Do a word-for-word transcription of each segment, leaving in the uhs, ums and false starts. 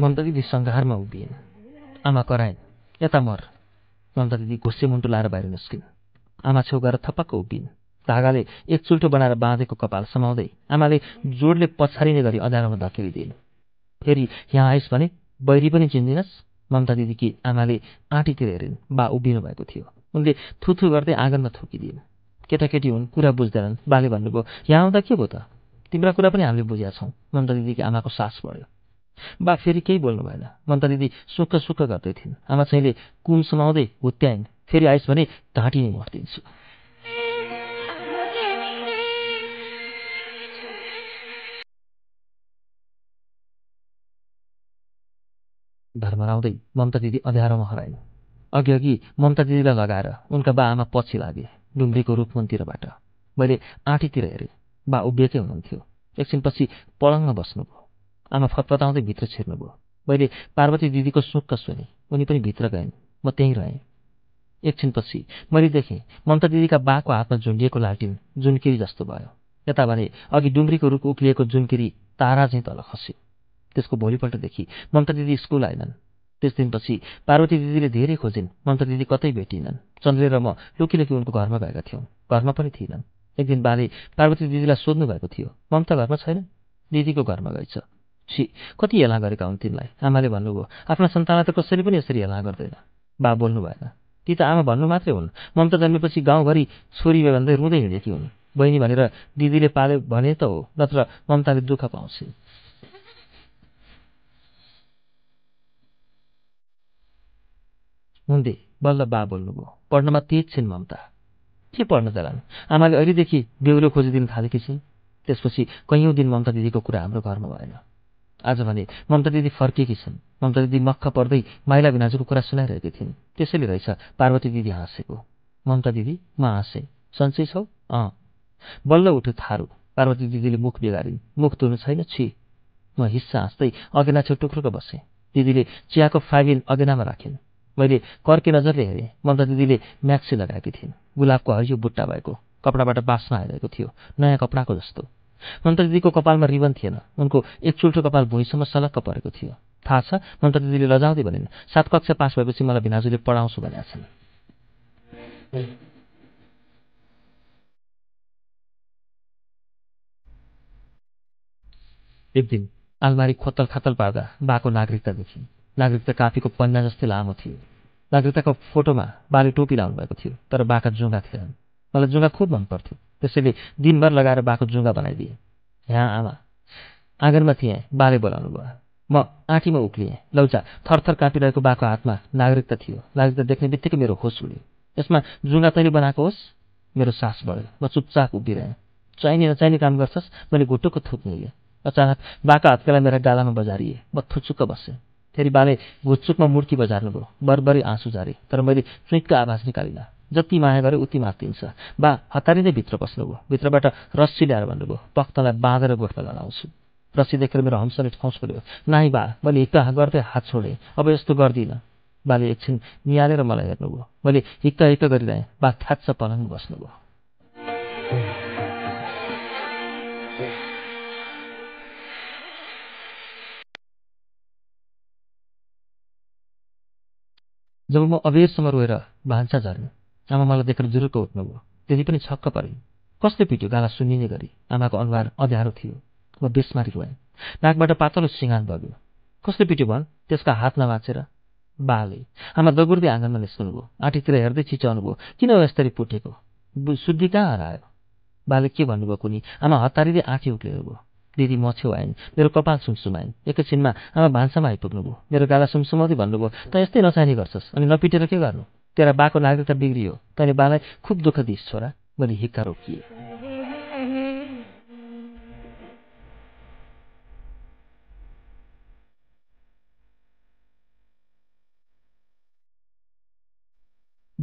ममता दिदी संघारमा उभिएन। आमा कराइन्, "यता मर।" ममता दिदी घुस्से मुन्टु लाएर बाहिर निस्किन्। आमा छेउ गएर थपक्क उभिन्। धागाले एक चुल्टो बनाएर बाँधेको कपाल समाउँदै आमाले जोडले पछारिने गरी अँध्यारोमा धकेलिदिन्। फेरि यहाँ आइस् भने बैरी पनि चिन्दिनस्। ममता दिदीकी आमाले आँटीतिर हेरिन्। बा उभिनु भएको थियो। उनले थुथु गर्दै आँगनमा थुकिदिन्। केटाकेटी हुन्, कुरा बुझ्दैनन्। बाले भन्नुभयो, "यहाँ आउँदा के भयो त? तिम्रा कुरा पनि हामीले बुझ्या छौं।" ममता दिदीकी आमाको सास बढ्यो। बा फेरि केही बोल्नु भएन। ममता दिदी सुक्क सुक्क गर्दै थिइन्। आमा चाहिँले कुम समाउँदै हुत्याइन्। फेरि आइस् भने ढाँटी नै मर्दिन्छु। घरमा आउँदै ममता दिदी अँध्यारोमा हराइन्। अघि अघि ममता दिदीलाई लगाएर उनका बा आमा पछि लागे। डुम्रीको रूपमन्दिरबाट मैले आँटीतिर हेरेँ। बा उभिएकै हुनुहुन्थ्यो। एकछिनपछि पलङमा बस्नुभयो। आमा फतफताउँदै भित्र छिर्नुभयो। मैले पार्वती दिदीको सुक्क सुने। उनी पनि भित्र गइन्। म त्यहीँ रहेँ। एकछिनपछि मैले देखेँ ममता दिदीका बाको हातमा झुन्डिएको लालटिन जुनकिरी जस्तो भयो। यता भने अघि डुम्रीको रुख उक्लिएको जुनकिरी तारा झैँ तल खस्यो। त्यसको भोलिपल्टदेखि ममता दिदी स्कुल आएनन्। त्यस दिनपछि पार्वती दिदीले धेरै खोजिन्। ममता दिदी कतै भेटिनन्। चन्द्रले र म लुकी लुकी उनको घरमा गएका थियौँ। घरमा पनि थिएनन्। एक दिन बाले पार्वती दिदीलाई सोध्नु भएको थियो, "ममता घरमा छैन? दिदीको घरमा गएछ। छि, कति हेला गरेका हुन् तिमीलाई?" आमाले भन्नुभयो, "आफ्ना सन्तानलाई त कसैले पनि यसरी हेला गर्दैन।" बा बोल्नु भएन। ती त आमा भन्नु मात्रै हुन्। ममता जन्मेपछि गाउँभरि छोरी भन्दै रुँदै हिँडेकी हुन्। बहिनी भनेर दिदीले पाले भने त हो, नत्र ममताले दुःख पाउँछिन्। हुँदै बल्ल बा बोल्नुभयो, "पढ्नमा तेज छिन् ममता। के पढ्न जालान्?" आमाले अहिलेदेखि बेहुलो खोजिदिन थालेकी छिन्। त्यसपछि कैयौँ दिन ममता दिदीको कुरा हाम्रो घरमा भएन। आज भने ममता दिदी फर्किएकी छिन्। ममता दिदी मक्ख पर्दै माइला बिनाजुको कुरा सुनाइरहेकी थिइन्। त्यसैले रहेछ पार्वती दिदी हाँसेको। ममता दिदी, "म हाँसेँ। सन्चै छौ?" अँ। बल्ल उठ्यो थारू। पार्वती दिदीले मुख बिगारिन्। "मुख धुनु छैन? छि।" म हिस्सा हाँस्दै अगेना छेउ टुक्रुक बसेँ। दिदीले चियाको फाइबिन अगेनामा राखिन्। मैले कर्के नजरले हेरेँ। ममता दिदीले म्याक्सी लगाएकी थिइन्। गुलाबको हरियो बुट्टा भएको कपडाबाट बास्ना आइरहेको थियो, नयाँ कपडाको जस्तो। ममता दिदीको कपालमा रिबन थिएन। उनको एक चुल्ठो कपाल भुइँसम्म सलक्क परेको थियो। थाहा छ, ममता दिदीले लजाउँदै भनिन्, "सात कक्षा पास भएपछि मलाई भिनाजुले पढाउँछु भनेका छन्।" एक दिन आलमारी खोतल खातल पार्दा बाको नागरिकता देखिन्। नागरिकता काफीको पन्ना जस्तै लामो थियो। नागरिकताको फोटोमा बाले टोपी लाउनु भएको थियो, तर बाका जुङ्गा थिएनन्। मलाई जुङ्गा खुब मन पर्थ्यो, त्यसैले दिनभर लगाएर बाको जुङ्गा बनाइदिए। यहाँ आमा आँगनमा थिएँ। बाले बोलाउनु भयो। म आँटीमा उक्लिएँ। लौजा थरथर काँपिरहेको बाको हातमा नागरिकता थियो। नागरिकता देख्ने बित्तिकै मेरो होस उड्यो। यसमा जुङ्गा तैँले बनाएको होस्? मेरो सास बढ्यो। म चुपचाप उभिरहेँ। चाहिने नचाहिने काम गर्छस्? मैले घुटुक्क थुक्निएँ। अचानक बाका हातकालाई मेरा गालामा बजारिए। म थुचुक्क बसेँ। फेरि बाले घुच्चुकमा मुर्की बजार्नुभयो। बरबरी आँसु जारे, तर मैले चुइँका आवाज निकालिनँ। जति माया गरे उति मात्रिन्छ। बा हतारिँदै भित्र पस्नुभयो। भित्रबाट रस्सी ल्याएर भन्नुभयो, "पख्तलाई बाँधेर गोठमा लडाउँछु।" रस्सी देखेर मेरो हम्सले ठौस पर्यो। "नाइ बा।" मैले हिक्का गर्दै हात छोडेँ। "अब यस्तो गर्दिनँ।" बाले एकछिन निहालेर मलाई हेर्नुभयो। मैले हिक्का हिक्का गरिरहेँ। बा थाच्च पलङ बस्नुभयो। जब म अबेरसम्म रोएर भान्सा झर्ने, आमा मलाई देखेर जुरुक्क उठ्नुभयो। त्यति पनि छक्क परेँ। कसले पिट्यो गाला सुनिने गरी? आमाको अनुहार अँध्यारो थियो। म बेसमारी रोएँ। नाकबाट पातलो सिँगान बग्यो। "कसले पिट्यो भन्?" त्यसका हात नबाचेर बाले। आमा दगुर्दै आँगनमा निस्कनुभयो। आँटीतिर हेर्दै छिचाउनुभयो, "किन यसरी पुटेको? शुद्धि कहाँ हरायो?" बाले के भन्नुभयो कुनी? आमा हतारिँदै आँखी उक्लिनुभयो। दिदी म छेउ आइन्। मेरो कपाल सुमसुमाइन्। एकैछिनमा आमा भान्सामा आइपुग्नुभयो। मेरो गाला सुमसुमाउँदै भन्नुभयो, "त यस्तै नसानी गर्छस् अनि नपिटेर के गर्नु? तेरा बाको नागरिकता बिग्रियो। तैँले बालाई खुब दुःख दिइस् छोरा।" मैले हिक्का रोकिए।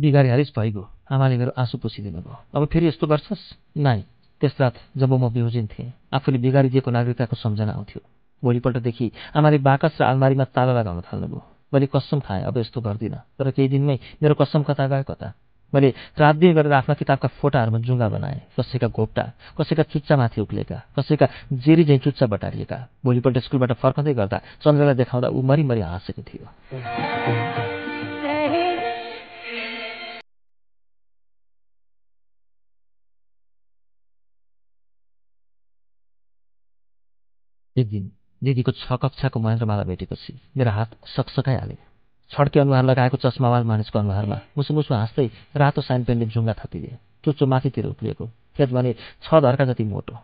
बिगारी हारिस भइगयो। आमाले मेरो आँसु पुछिदिनु भयो। "अब फेरि यस्तो गर्छस्?" "नाइ।" त्यस रात जब म बेहोजिन थिएँ, आफूले बिगारिदिएको नागरिकताको सम्झना आउँथ्यो। भोलिपल्टदेखि आमाले बाकस र आलमारीमा ताला लगाउन थाल्नुभयो। मैले कसम खाएँ, अब यस्तो गर्दिनँ। तर केही दिनमै मेरो कसम कता गयो कता। मैले रात दिन गरेर आफ्ना किताबका फोटाहरुमा जुंगा बनाए। कसैका गोप्टा, कसैका चुच्चा माथि उक्लेका, कसैका जेरी झैं चुच्चा बटारिएका। भोलिपल्ट स्कुलबाट फर्कँदै गर्दा चन्द्रलाई देखाउँदा उ मरिमरि हाँसेको थियो। एक दिन दिदीको छ कक्षाको महेन्द्रमाला भेटेपछि मेरो हात सकसकाइ हाल्यो। छड्के अनुहार लगाएको चस्मावाज मानिसको अनुहारमा मुसुमुसु हाँस्दै रातो साइनपेनले जुंगा थापिदिए। चुच्चो माथितिर उक्लिएको खेत भने छ धर्का जति मोटो।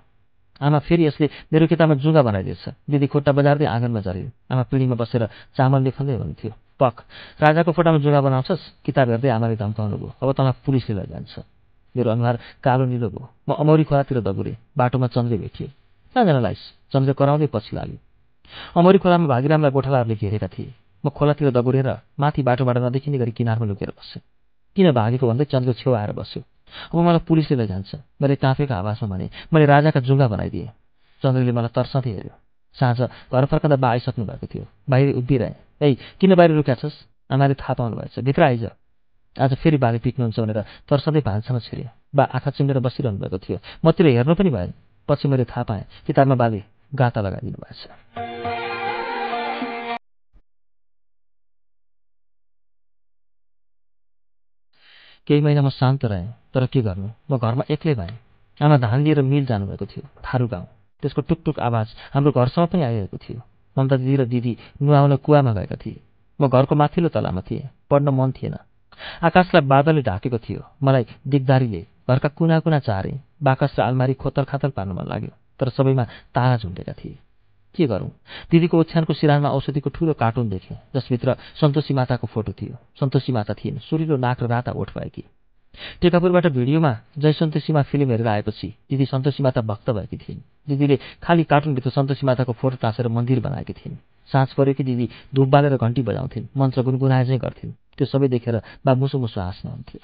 आमा, फेरि यसले मेरो किताबमा जुंगा बनाइदिएछ। दिदी खुट्टा बजार्दै आँगनमा झऱ्यो। आमा पिँढीमा बसेर चामल लेखन्दै हुनुहुन्थ्यो। पख, राजाको फोटामा जुंगा बनाउँछस्? किताब हेर्दै आमाले धम्काउनु भयो। अब तँलाई पुलिसले लैजान्छ। मेरो अनुहार कालो निलो भयो। म अमौरी खोलातिर दगुरे। बाटोमा चन्द्रे भेटिए। कहाँ जान लाइस्? चन्द्रे कराउँदै पछि लाग्यो। अमौरी खोलामा भागीरामलाई गोठालाहरूले घेरेका थिए। म खोलातिर दगुरेर माथि बाटोबाट नदेखिने गरी किनारमा लुकेर बसेँ। किन भागेको भन्दै चन्द्रको छेउ आएर बस्यो। अब मलाई पुलिसले लैजान्छ, मैले काफेको आवाजमा भने। मैले राजाका जुंगा बनाइदिए। चन्द्रले मलाई तर्साउँदै हेऱ्यो। साँझ घर फर्कँदा बा आइसक्नु भएको थियो। बाहिर उभिरहे। ए, किन बाहिर रुक्या छस्? आमाले थाहा पाउनु भएछ। भित्र आइज। आज फेरि बाले पिट्नुहुन्छ भनेर तर्साउँदै भान्सामा छिरे। बा आँखा चिम्लेर बसिरहनु भएको थियो। मतिर हेर्नु पनि भएन। पछि मैले थाहा पाएँ किताबमा बाले गाता लगाइदिनु भएछ। केही महिना म शान्त रहेँ, तर के गर्नु, म घरमा एक्लै भएँ। आमा धान लिएर मिल जानुभएको थियो, थारू गाउँ। त्यसको टुकटुक आवाज हाम्रो घरसम्म पनि आइरहेको थियो। ममता दिदी र दिदी नुहाउन कुवामा गएका थिए। म घरको माथिल्लो तलामा थिएँ। पढ्न मन थिएन। आकाशलाई बादलले ढाकेको थियो। मलाई दिगदारीले घरका कुना कुना चारे, बाकस र आलमारी खोतर खातर पार्न मन लाग्यो, तर सबैमा तारा झुन्डेका थिए। के गरौँ? दिदीको ओछ्यानको सिरानमा औषधिको ठूलो कार्टुन देखेँ, जसभित्र सन्तोषी माताको फोटो थियो। सन्तोषी माता थिइन् सुरिलो नाक र राता ओठ भएकी। टेकापुरबाट भिडियोमा जय सन्तोषीमा फिल्म हेरेर आएपछि दिदी सन्तोषी माता भक्त भएकी थिइन्। दिदीले खाली कार्टुनभित्र सन्तोषी माताको फोटो टाँसेर मन्दिर बनाएकी थिइन्। साँझ पऱ्यो कि दिदी धूप बालेर घण्टी बजाउँथिन्, मन्त्र गुनगुनाए चाहिँ गर्थिन्। त्यो सबै देखेर बा मुसु मुसु हाँस्नुहुन्थ्यो।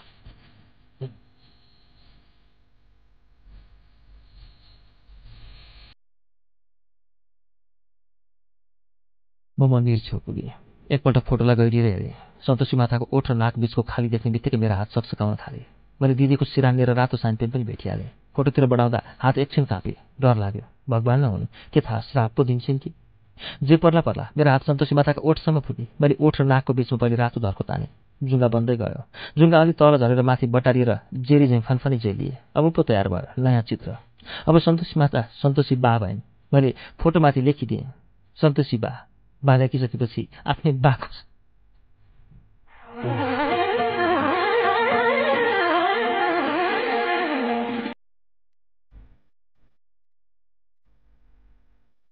म मन्दिर छेउ पुगेँ। एकपल्ट फोटोलाई गहिरिएर हेरेँ। सन्तोषी माताको ओठ र नाक बीचको खाली देख्ने बित्तिकै मेरो हात सकसकाउन थाले। मैले दिदीको सिरान लिएर रातो साइनपेन पनि भेटिहालेँ। फोटोतिर बढाउँदा हात एकछिन काँपे। डर लाग्यो। भगवान नहुनु, के थाहा श्राप पो दिन्छन् कि? जे पर्ला पर्ला मेरो हात सन्तोषी माताको ओठसम्म पुग्यो। मैले ओठ र नाकको बीचमा पहिले रातो धर्को ताने। जुंगा बन्दै गयो। जुंगा अलि तल झरेर माथि बटारिएर जेरी झैं फनफनी जेलिए। अब पो तयार भयो नयाँ चित्र। अब सन्तोषी माता सन्तोषी बा भइन्। मैले फोटोमाथि लेखिदिएँ सन्तोषी बा। बाँधिसकेपछि आफ्नै बाको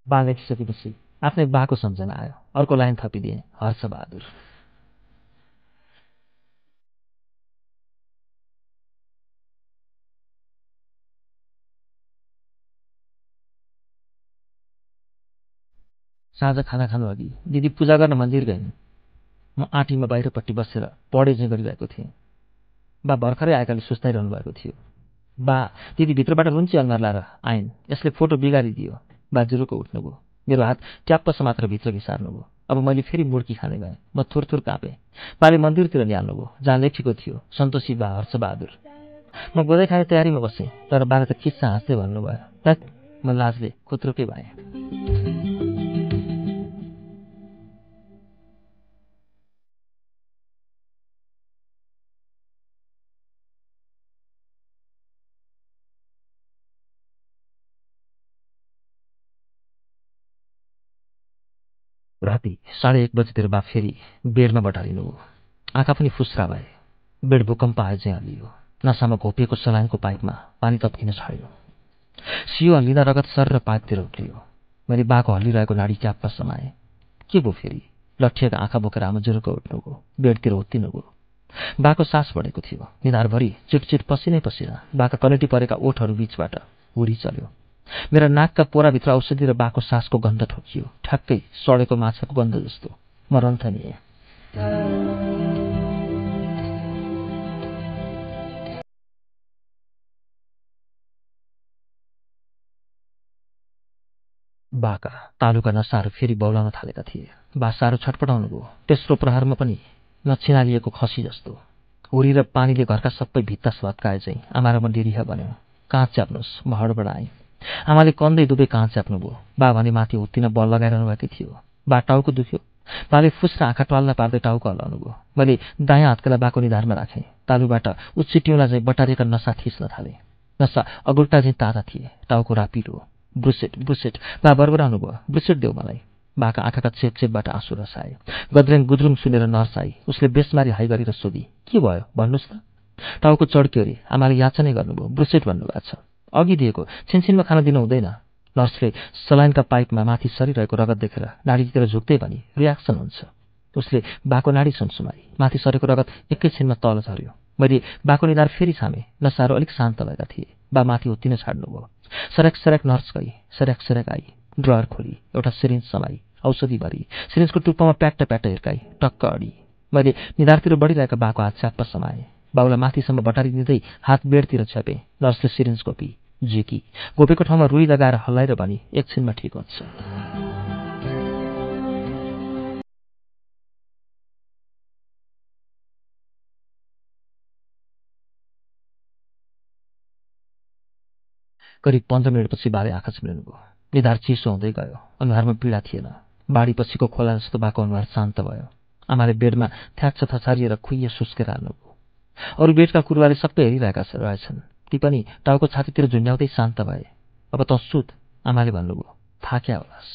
बाँधिसकेपछि आफ्नै बाको सम्झना आयो। अर्को लाइन थपिदिए हर्षबहादुर। साँझ खाना खानु अघि दिदी पूजा गर्न मन्दिर गइन्। म आँटीमा बाहिरपट्टि बसेर पढे जे गरिरहेको थिएँ। बा भर्खरै आएकाले सुस्ताइरहनु भएको थियो। बा दिदी भित्रबाट लुन्ची अनुहार लाएर आइन्। यसले फोटो बिगारिदियो। बा जुरुको उठ्नुभयो। मेरो हात ट्याप्प समात्र भित्र घिसार्नुभयो। अब मैले फेरि मुर्की खाने गएँ। म थुरथुर काँपेँ। बाले मन्दिरतिर ल्याउनुभयो, जहाँ लेखेको थियो सन्तोषी बा हर्षबहादुर। म गोदै खाने तयारीमा बसेँ, तर बाले त किच्चा हाँस्दै भन्नुभयो, तात। म लाजले खुत्रुकै भएँ। राति साढे एक बजेतिर बा फेरि बेडमा बटारिनु। आँखा पनि फुस्रा भए। बेड भूकम्प आएजै हल्लियो। नसामा घोपिएको सलाइनको पाइपमा पानी तप्किन छाड्यो। सियो हल्लिँदा रगत सर र पाइपतिर उक्लियो। मैले बाको हल्लिरहेको नाडी च्याप्पा समाएँ। के भयो फेरि? लट्ठिएको आँखा बोकेर आमा जुरुको उठ्नुभयो। बेडतिर ओत्तिनुभयो। बाको सास बढेको थियो। निधारभरि चिटचिट पसिनै पसिना। बाका कलेटी परेका ओठहरू बीचबाट उडी चल्यो। मेरा नाकका पोराभित्र औषधि र बाको सासको गन्ध ठोकियो। ठ्याक्कै सडेको माछाको गन्ध जस्तो। म रन्थनिएँ। बाका तालुका नसाहरू फेरि बौलाउन थालेका थिए। बा साह्रो छटपटाउनु भयो। तेस्रो प्रहारमा पनि नछिनालिएको खसी जस्तो। ओरिएर पानीले घरका सबै भित्ता सत्काए चाहिँ आमा र म डेरिहा भन्यो। काँच च्याप्नुस्, म हडबड आएँ। आमाले कन्दै दुबै काँच च्याप्नुभयो। बाबाले माथि उत्तिन बल लगाइरहनु भएको थियो। बा टाउको दुख्यो। बाले फुस्रा आँखा ट्वाल्ला पार्दै टाउको हल्लाउनुभयो। मैले दायाँ हातकालाई बाको निधारमा राखेँ। तालुबाट उच्चिटिउला चाहिँ बटारिएका नसा थिच्न थाले। नसा अगुल्टा चाहिँ ताजा थिए। टाउको रापिरो। ब्रुसेट ब्रुसेट बा बरबराउनु भयो। ब्रुसेट देऊ मलाई। बाका आँखाका छेपछेपबाट आँसु रसाए। गद्रेङ गुद्रुङ सुनेर नर्साई। उसले बेसमारी हाई गरेर सोधी, के भयो भन्नुस् त? टाउको चड्क्यो रे। आमाले याचना गर्नुभयो। ब्रुसेट भन्नुभएको छ। अघि दिएको छिनछिनमा खान दिनु हुँदैन। नर्सले सलाइनका पाइपमा माथि सरिरहेको रगत देखेर नाडीतिर झुक्दै भनी, रियाक्सन हुन्छ। उसले बाको नाडी सुनसुमाई। माथि सरेको रगत एकैछिनमा तल झर्यो। मैले बाको निधार फेरि छामे। नसारो अलिक शान्त भएका थिए। बा माथि उत्तिन छाड्नुभयो। सरक सरक नर्स गई। सरक सरक आई। ड्रयर खोली। एउटा सिरिन्ज समाई। औषधि भरी। सिरिन्जको टुप्पोमा प्याट्ट प्याट्ट हिर्काई। टक्क अडी। मैले निधारतिर बढिरहेका बाको हात छ्याप्प समाए। बाउलाई माथिसम्म बटारी दिँदै हात बेडतिर छ्यापे। नर्सले सिरिन्ज गोपी झिकी। गोपेको ठाउँमा रुई लगाएर हल्लाएर भनी, एकछिनमा ठिक हुन्छ। करिब पन्ध्र मिनटपछि बाले आँखा चिम्लिनुभयो। निधार चिसो हुँदै गयो। अनुहारमा पीडा थिएन। बाढीपछिको खोला जस्तो बाको अनुहार शान्त भयो। आमाले बेडमा थ्याच्छ थछारिएर खुइए सुस्केर हाल्नुभयो। अरू बेडका कुरुवाले सबै हेरिरहेका रहेछन्। ती पनि टाउको छातीतिर झुन्ड्याउँदै शान्त भए। अब त सुत, आमाले भन्नुभयो। थाक्या होलास्।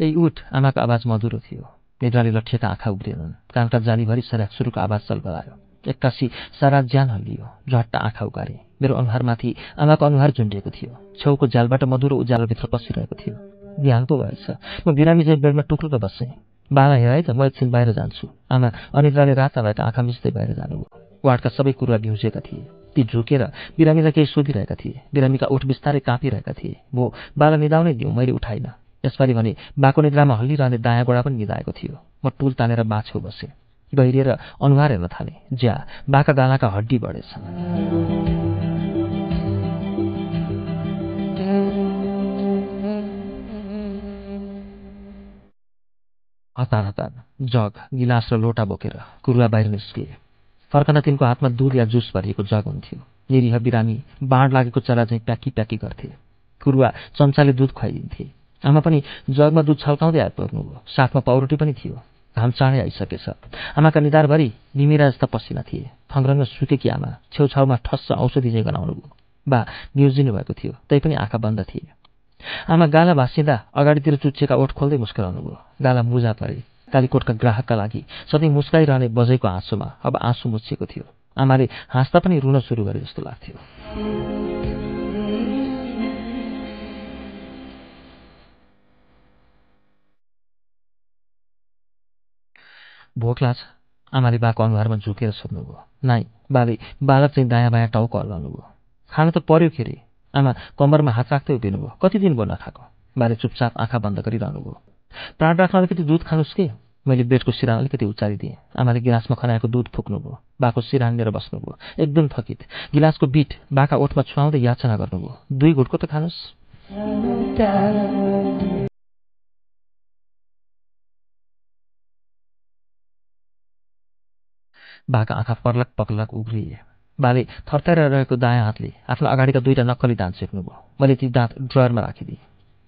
ए उठ, आमाको आवाज मधुरो थियो। निद्राले लट्ठिएका आँखा उब्रिएनन्। कानका जालीभरि सरकसुरुको आवाज चलबलायो। एक्कासी सारा ज्यान हल्लियो। झट्ट आँखा उकारे। मेरो अनुहारमाथि आमाको अनुहार झुन्डिएको थियो। छेउको जालबाट मधुरो उज्यालोभित्र पसिरहेको थियो। बिहान पो भएछ। म बिरामी चाहिँ बेडमा टुक्रुक बसेँ। बाबा हेर है त, म एकछिन बाहिर जान्छु। आमा अनिद्राले राता भएका आँखा मिच्दै बाहिर जानुभयो। वार्डका सबै कुरा भिउजेका थिए। ती झुकेर बिरामीलाई केही सोधिरहेका थिए। बिरामीका ओठ बिस्तारै काँपिरहेका थिए। म बाला निदाउनै दिउँ, मैले उठाइन। यसपालि भने बाको निद्रामा हल्लिरहने दायाँ गोडा पनि निदाएको थियो। म टुल तानेर बाछेउ बसेँ। गहिरिएर अनुहार हेर्न थाले। ज्या, बाका गालाका हड्डी बढेछ। हतार हतार जग, गिलास र लोटा बोकेर कुरुवा बाहिर निस्किए। फर्कँदा तिनको हातमा दुध या जुस भरिएको जग हुन्थ्यो। निरीह बिरामी बाँड लागेको चरा चाहिँ प्याकी प्याकी गर्थे। कुरुवा चम्चाले दुध खुवाइदिन्थे। आमा पनि जगमा दुध छल्काउँदै आइपुग्नुभयो। साथमा पाउरोटी पनि थियो। घाम चाँडै आइसकेछ। आमाका निधारभरि बिमिरा जस्ता पसिना थिए। थङ्ग्रङ्ग सुकेकी आमा छेउछाउमा ठस्स औषधि चाहिँ गनाउनु भयो। बा न्युजिनु भएको थियो। तै पनि आँखा बन्द थिए। आमा गाला भासिँदा अगाडितिर चुच्चेका ओठ खोल्दै मुस्कुराउनु भयो। गाला मुजा परे। कालीकोटका ग्राहकका लागि सधैँ मुस्काइरहने बजेको आँसुमा अब आँसु मुछिएको थियो। आमाले हाँस्दा पनि रुन सुरु गरे जस्तो लाग्थ्यो। भोक लाग्छ? आमाले बाको अनुहारमा झुकेर सोध्नुभयो। नाइ, बाले बालक चाहिँ दायाँ बायाँ टाउको हल्लाउनु भयो। खान त पर्यो के रे? आमा कम्बरमा हात राख्दै उभिनु भयो। कति दिन भयो नखाएको? बाले चुपचाप आँखा बन्द गरिरहनु भयो। प्राण राख्न अलिकति दुध खानुस् के? मैले बेडको सिरान अलिकति उचारिदिएँ। आमाले गिलासमा खनाएको दुध फुक्नु भयो। बाको सिरान लिएर बस्नुभयो। एकदम थकित। गिलासको बिट बाका ओठमा छुवाउँदै याचना गर्नुभयो। दुई घुटको त खानुस्। बाका आँखा पर्लक पक्लक उग्रिए। बाले थर्ताएर रहेको दायाँ हातले आफ्नो अगाडिका दुईटा नक्कली दाँत छेक्नुभयो। मैले ती दाँत ड्रयरमा राखिदिएँ।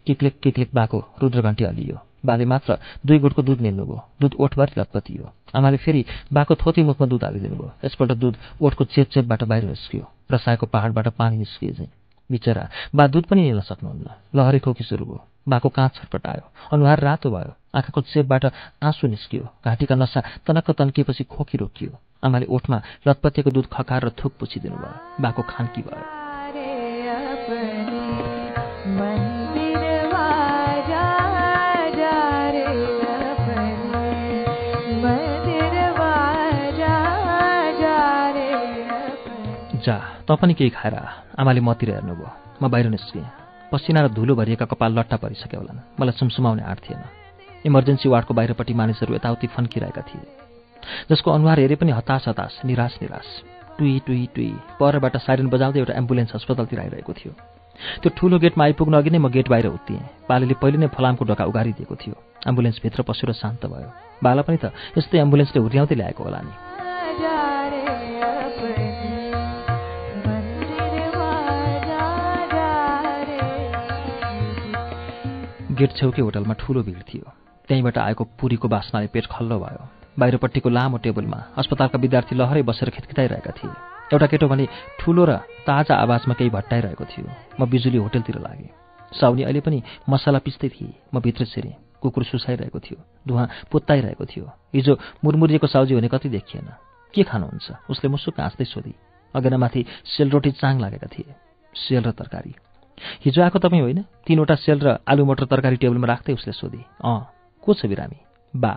किक्लिक किक्लिक बाको रुद्रघण्टी हलियो। बाले मात्र दुई गुटको दुध निल्नुभयो। दुध ओठभरि लतपतियो। आमाले फेरि बाको थोती मुखमा दुध हालिदिनु भयो। यसपल्ट दुध ओठको चेपचेपबाट बाहिर निस्कियो। रसाएको पहाडबाट पानी निस्किए चाहिँ बिचरा बा दुध पनि निल्न सक्नुहुन्न। लहरी खोकी सुरु भयो। बाको काँच छटपटायो। अनुहार रातो भयो। आँखाको चेपबाट आँसु निस्कियो। घाँटीका नसा तनक्क तन्किएपछि खोकी रोकियो। आमाले ओठमा लतपतिको दूध खकार र थुक पुछिदिनु भयो। बाको खान्की भयो। जा, त पनि केही खाएर। आमाले मतिर हेर्नुभयो। म बाहिर निस्केँ। पसिना र धुलो भरिएका कपाल लट्टा परिसक्यो होला। मलाई सुमसुमाउने आँट थिएन। इमर्जेन्सी वार्डको बाहिरपट्टि मानिसहरू यताउति फन्किरहेका थिए। जसको अनुहार हेरे पनि हताश हताश, निराश निराश। टुई टुई टुई। परबाट साइरन बजाउँदै एउटा एम्बुलेन्स अस्पतालतिर आइरहेको थियो। त्यो ठूलो गेटमा आइपुग्न अघि नै म गेट बाहिर उत्तिएँ। बालेले पहिले नै फलामको ढोका उगारिदिएको थियो। एम्बुलेन्स भित्र पसेर शान्त भयो। बाला पनि त यस्तै एम्बुलेन्सले हुर्याउँदै ल्याएको होला नि। गेट छेउकै होटलमा ठूलो भिड थियो। त्यहीँबाट आएको पुरीको बास्नाले पेट खल्लो भयो। बाहिरपट्टिको लामो टेबलमा अस्पतालका विद्यार्थी लहरै बसेर खिटखिटाइरहेका थिए। एउटा केटो भने ठूलो र ताजा आवाजमा केही भट्टाइरहेको थियो। म बिजुली होटलतिर लागेँ। साउनी अहिले पनि मसाला पिस्दै थिए। म भित्र छिरेँ। कुकुर सुसाइरहेको थियो। धुवाँ पोत्ताइरहेको थियो। हिजो मुरमुरिएको साउजी भने कति देखिएन। के खानुहुन्छ? उसले मुसुक हाँस्दै सोधी। अगेनामाथि सेलरोटी चाङ लागेका थिए। सेल र तरकारी। हिजो आएको तपाईँ होइन? तीनवटा सेल र आलु मटर तरकारी टेबलमा राख्दै उसले सोधी। अँ, को छ बिरामी? बा।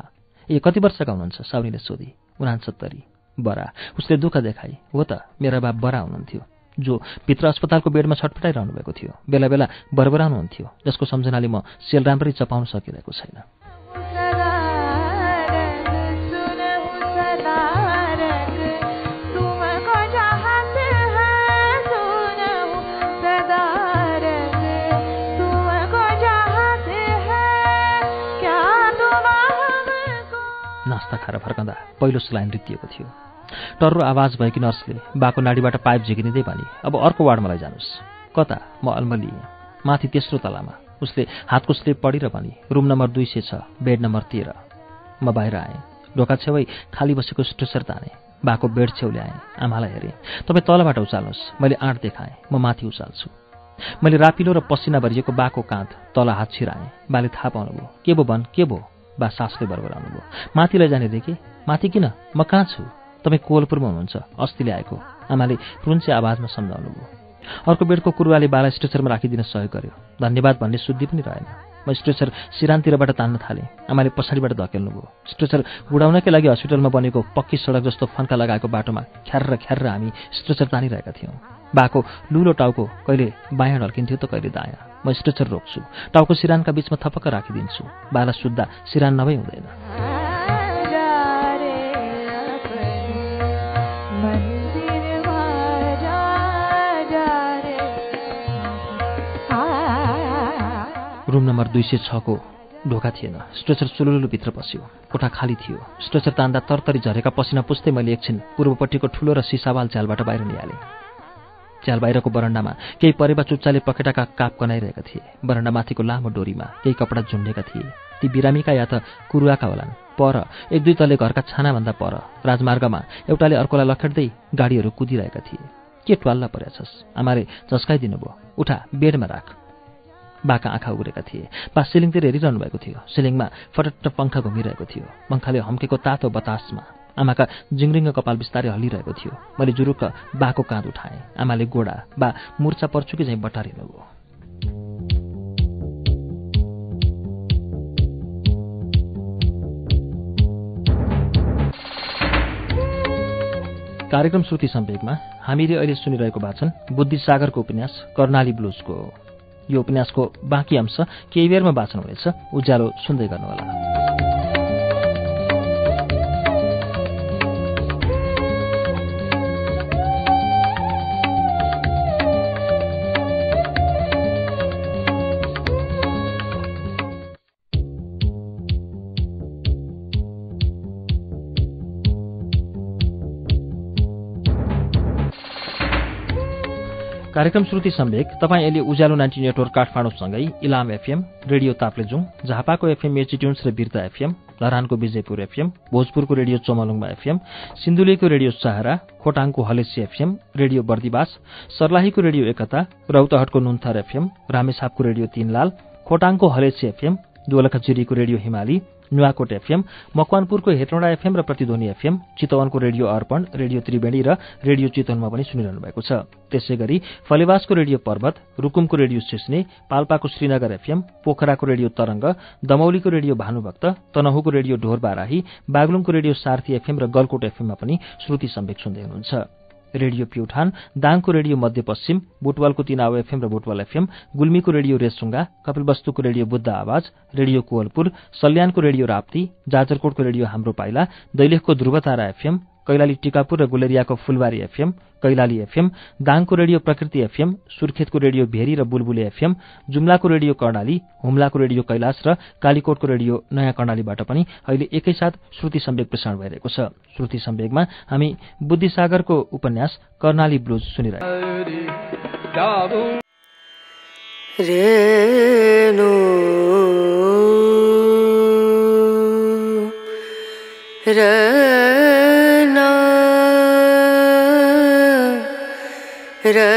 ए, कति वर्षका हुनुहुन्छ? साउनीले सोधी। उनासत्तरी। बरा। उसले दुःख देखाए। हो त, मेरा बाप बरा हुनुहुन्थ्यो, जो भित्र अस्पतालको बेडमा छटपटाइरहनु भएको थियो। बेला बेला बरबराउनुहुन्थ्यो, जसको सम्झनाले म सेल राम्ररी चपाउन सकिरहेको छैन। नास्ता खाएर फर्कँदा पहिलो स्लाइन रित्तिएको थियो। टर्रो आवाज भएकी नर्सले बाको नाडीबाट पाइप झिकिँदै भने, अब अर्को वार्डमा लैजानुस्। कता? म अल्मलिएँ। माथि तेस्रो तलामा। उसले हातको स्लिप पढेर भने, रुम नम्बर दुई सय छ, बेड नम्बर तेह्र। म बाहिर आएँ। ढोका छेउै खाली बसेको स्ट्रेचर ताने। बाको बेड छेउ ल्याएँ। आमालाई हेरेँ। तपाईँ तलबाट उचाल्नुहोस्। मैले आँट देखाएँ। म माथि उचाल्छु। मैले रापिलो र पसिना भरिएको बाको काँध तल हात छिराएँ। बाले थाहा पाउनुभयो। के भो भन्? के भो? बा सासले बरबराउनु भयो। माथि लैजाने देखेँ। माथि किन? म कहाँ छु? तपाईँ कोलपुरमा हुनुहुन्छ, अस्ति ल्याएको। आमाले पुरुन्चे आवाजमा सम्झाउनु भयो। अर्को बेडको कुरुवाले बाला स्ट्रेचरमा राखिदिन सहयोग गर्यो। धन्यवाद भन्ने शुद्धि पनि रहेन। म स्ट्रेचर सिरानतिरबाट तान्न थालेँ। आमाले पछाडिबाट धकेल्नु भयो। स्ट्रेचर उडाउनकै लागि हस्पिटलमा बनेको पक्की सडक जस्तो फन्का लगाएको बाटोमा ख्यार्र ख्यार्र हामी स्ट्रेचर तानिरहेका थियौँ। बाको लुलो टाउको कहिले बायाँ ढल्किन्थ्यो त कहिले दायाँ। म स्ट्रेचर रोक्छु, टाउको सिरानका बीचमा थपक्क राखिदिन्छु। बाला सुत्दा सिरान नभई हुँदैन। रूम नम्बर दुई सय छ को ढोका थिएन। स्ट्रेचर चुलुलु भित्र पस्यो। कोठा खाली थियो। स्ट्रेचर तान्दा तरतरी झरेका पसिना पुस्दै मैले एकछिन पूर्वपट्टिको ठुलो र सिसावाल झ्यालबाट बाहिर निहालेँ। झ्याल बाहिरको बरन्डामा केही परेवा चुच्चाले पखेटाका काप कनाइरहेका थिए। बरन्डामाथिको लामो डोरीमा केही कपडा झुन्डेका थिए। ती बिरामीका या त कुरुवाका होलान्। पर एक दुई तले घरका छानाभन्दा पर राजमार्गमा एउटाले अर्कोलाई लखेट्दै गाडीहरू कुदिरहेका थिए। के ट्वाल्ला परेछस्? आमाले झस्काइदिनु भयो। उठा, बेडमा राख। बाका आँखा उघेका थिए। बा सिलिङतिर हेरिरहनु भएको थियो। सिलिङमा फटट्ट पंखा घुमिरहेको थियो। पंखाले हम्केको तातो बतासमा आमाका जिङ्रिङ कपाल बिस्तारै हल्लिरहेको थियो। मैले जुरुक्क बाको काँध उठाएँ। आमाले गोडा बा मुर्चा पर्छु कि चाहिँ बटारिनुभयो। कार्यक्रम श्रुति सम्वेकमा हामीले अहिले सुनिरहेको वाचन बुद्धिसागरको उपन्यास कर्णाली ब्लुजको हो। यो उपन्यासको बाँकी अंश केही बेरमा वाचन हुनेछ। उज्यालो सुन्दै गर्नुहोला। कार्यक्रम श्रुति सम्वेक तपाईँ अहिले उज्यालो नाइन्टी नेटवर्क काठमाडौँसँगै इलाम एफएम, रेडियो ताप्लेजुङ, झापाको एफएम एचिट्युन्स र बिर्ता एफएम, लहरानको विजयपुर एफएम, भोजपुरको रेडियो चोमलुङमा एफएम, सिन्धुलीको रेडियो सहारा, खोटाङको हलेसी एफएम, रेडियो बर्दिवास, सर्लाहीको रेडियो एकता, रौतहटको नुन्थर एफएम, रामेछापको रेडियो तीनलाल, खोटाङको हलेसी एफएम, दोलखाजिरीको रेडियो हिमाली, नुवाकोट एफएम, मकवानपुरको हेटौँडा एफएम र प्रतिध्वनि एफएम, चितवनको रेडियो अर्पण, रेडियो त्रिवेणी र रेडियो चितवनमा पनि सुनिरहनु भएको छ। त्यसै गरी फलेवासको रेडियो पर्वत, रुकुमको रेडियो सिस्ने, पाल्पाको श्रीनगर एफएम, पोखराको रेडियो तरंग, दमौलीको रेडियो भानुभक्त, तनहुँको रेडियो ढोरबाराही, बागलुङको रेडियो सार्थी एफएम र गलकोट एफएममा पनि श्रुति सम्वेक सुन्दै हुनुहुन्छ। रेडियो प्युठान, दाङको रेडियो मध्यपश्चिम, बुटवालको तीनाव एफएम र बुटवाल एफएम, गुल्मीको रेडियो रेसुङ्गा, कपिलवस्तुको रेडियो बुद्ध आवाज, रेडियो कोवलपुर, सल्यानको रेडियो राप्ती, जाजरकोटको रेडियो हाम्रो पाइला, दैलेखको ध्रुवतारा एफएम, कैलाली टीकापुर र गुलेरियाको फुलबारी एफएम, कैलाली एफएम, दाङको रेडियो प्रकृति एफएम, सुर्खेतको रेडियो भेरी र बुलबुले एफएम, जुम्लाको रेडियो कर्णाली, हुम्लाको रेडियो कैलाश र कालीकोटको रेडियो नयाँ कर्णालीबाट पनि अहिले एकैसाथ श्रुति सम्वेक प्रसारण भइरहेको छ। श्रुति सम्वेकमा हामी बुद्धिसागरको उपन्यास कर्णाली ब्लूज सुनिरहेको ना ना रमा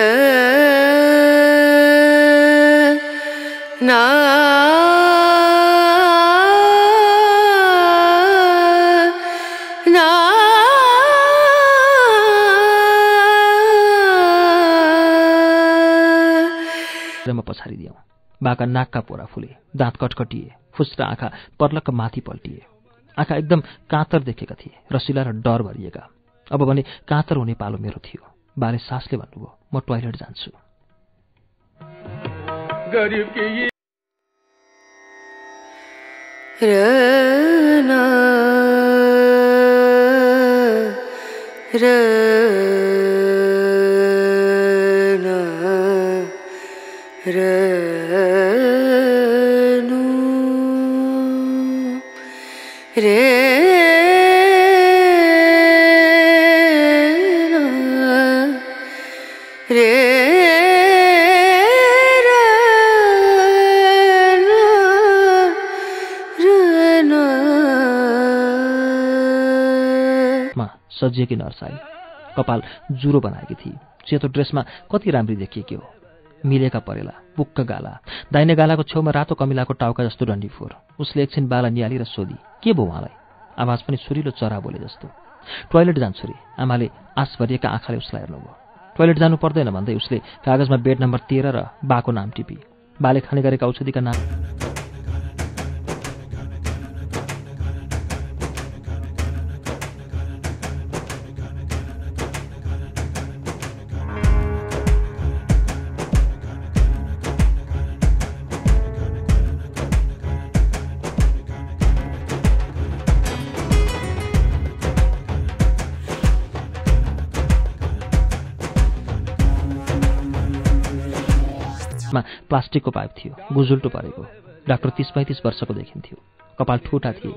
पछाडी दियौ बाका नाकका पोरा फुले, दाँत कटकटिए, फुस्रा आँखा पर्लक माथि पल्टिए। आँखा एकदम काँतर देखेका थिए, रसिला र डर भरिएका। अब भने काँतर हुने पालो मेरो थियो। बाले सासले भन्नुभयो, म टोयलेट जान्छु। रना रना रनु रे सजिएकी नर्साई कपाल जुरो बनाएकी थिए। सेतो ड्रेसमा कति राम्री देखिएकी हो। मिलेका परेला, बुक्क गाला, दाहिने गालाको छेउमा रातो कमिलाको टाउका जस्तो डन्डी फोर। उसले एकछिन बाला निहालेर सोधी, के भो उहाँलाई? आवाज पनि सुरिलो चरा बोले जस्तो। टोयलेट जान्छु रे। आमाले आस भरिएका आँखाले उसलाई हेर्नुभयो। टोयलेट जानु पर्दैन भन्दै उसले कागजमा बेड नम्बर तेह्र र बाको नाम टिपी। बाले खाने गरेका औषधिका नाम प्लास्टिकको पाइप थियो, गुजुल्टो परेको। डाक्टर तीस पैंतीस वर्षको देखिन्थ्यो। कपाल ठुटा थिए।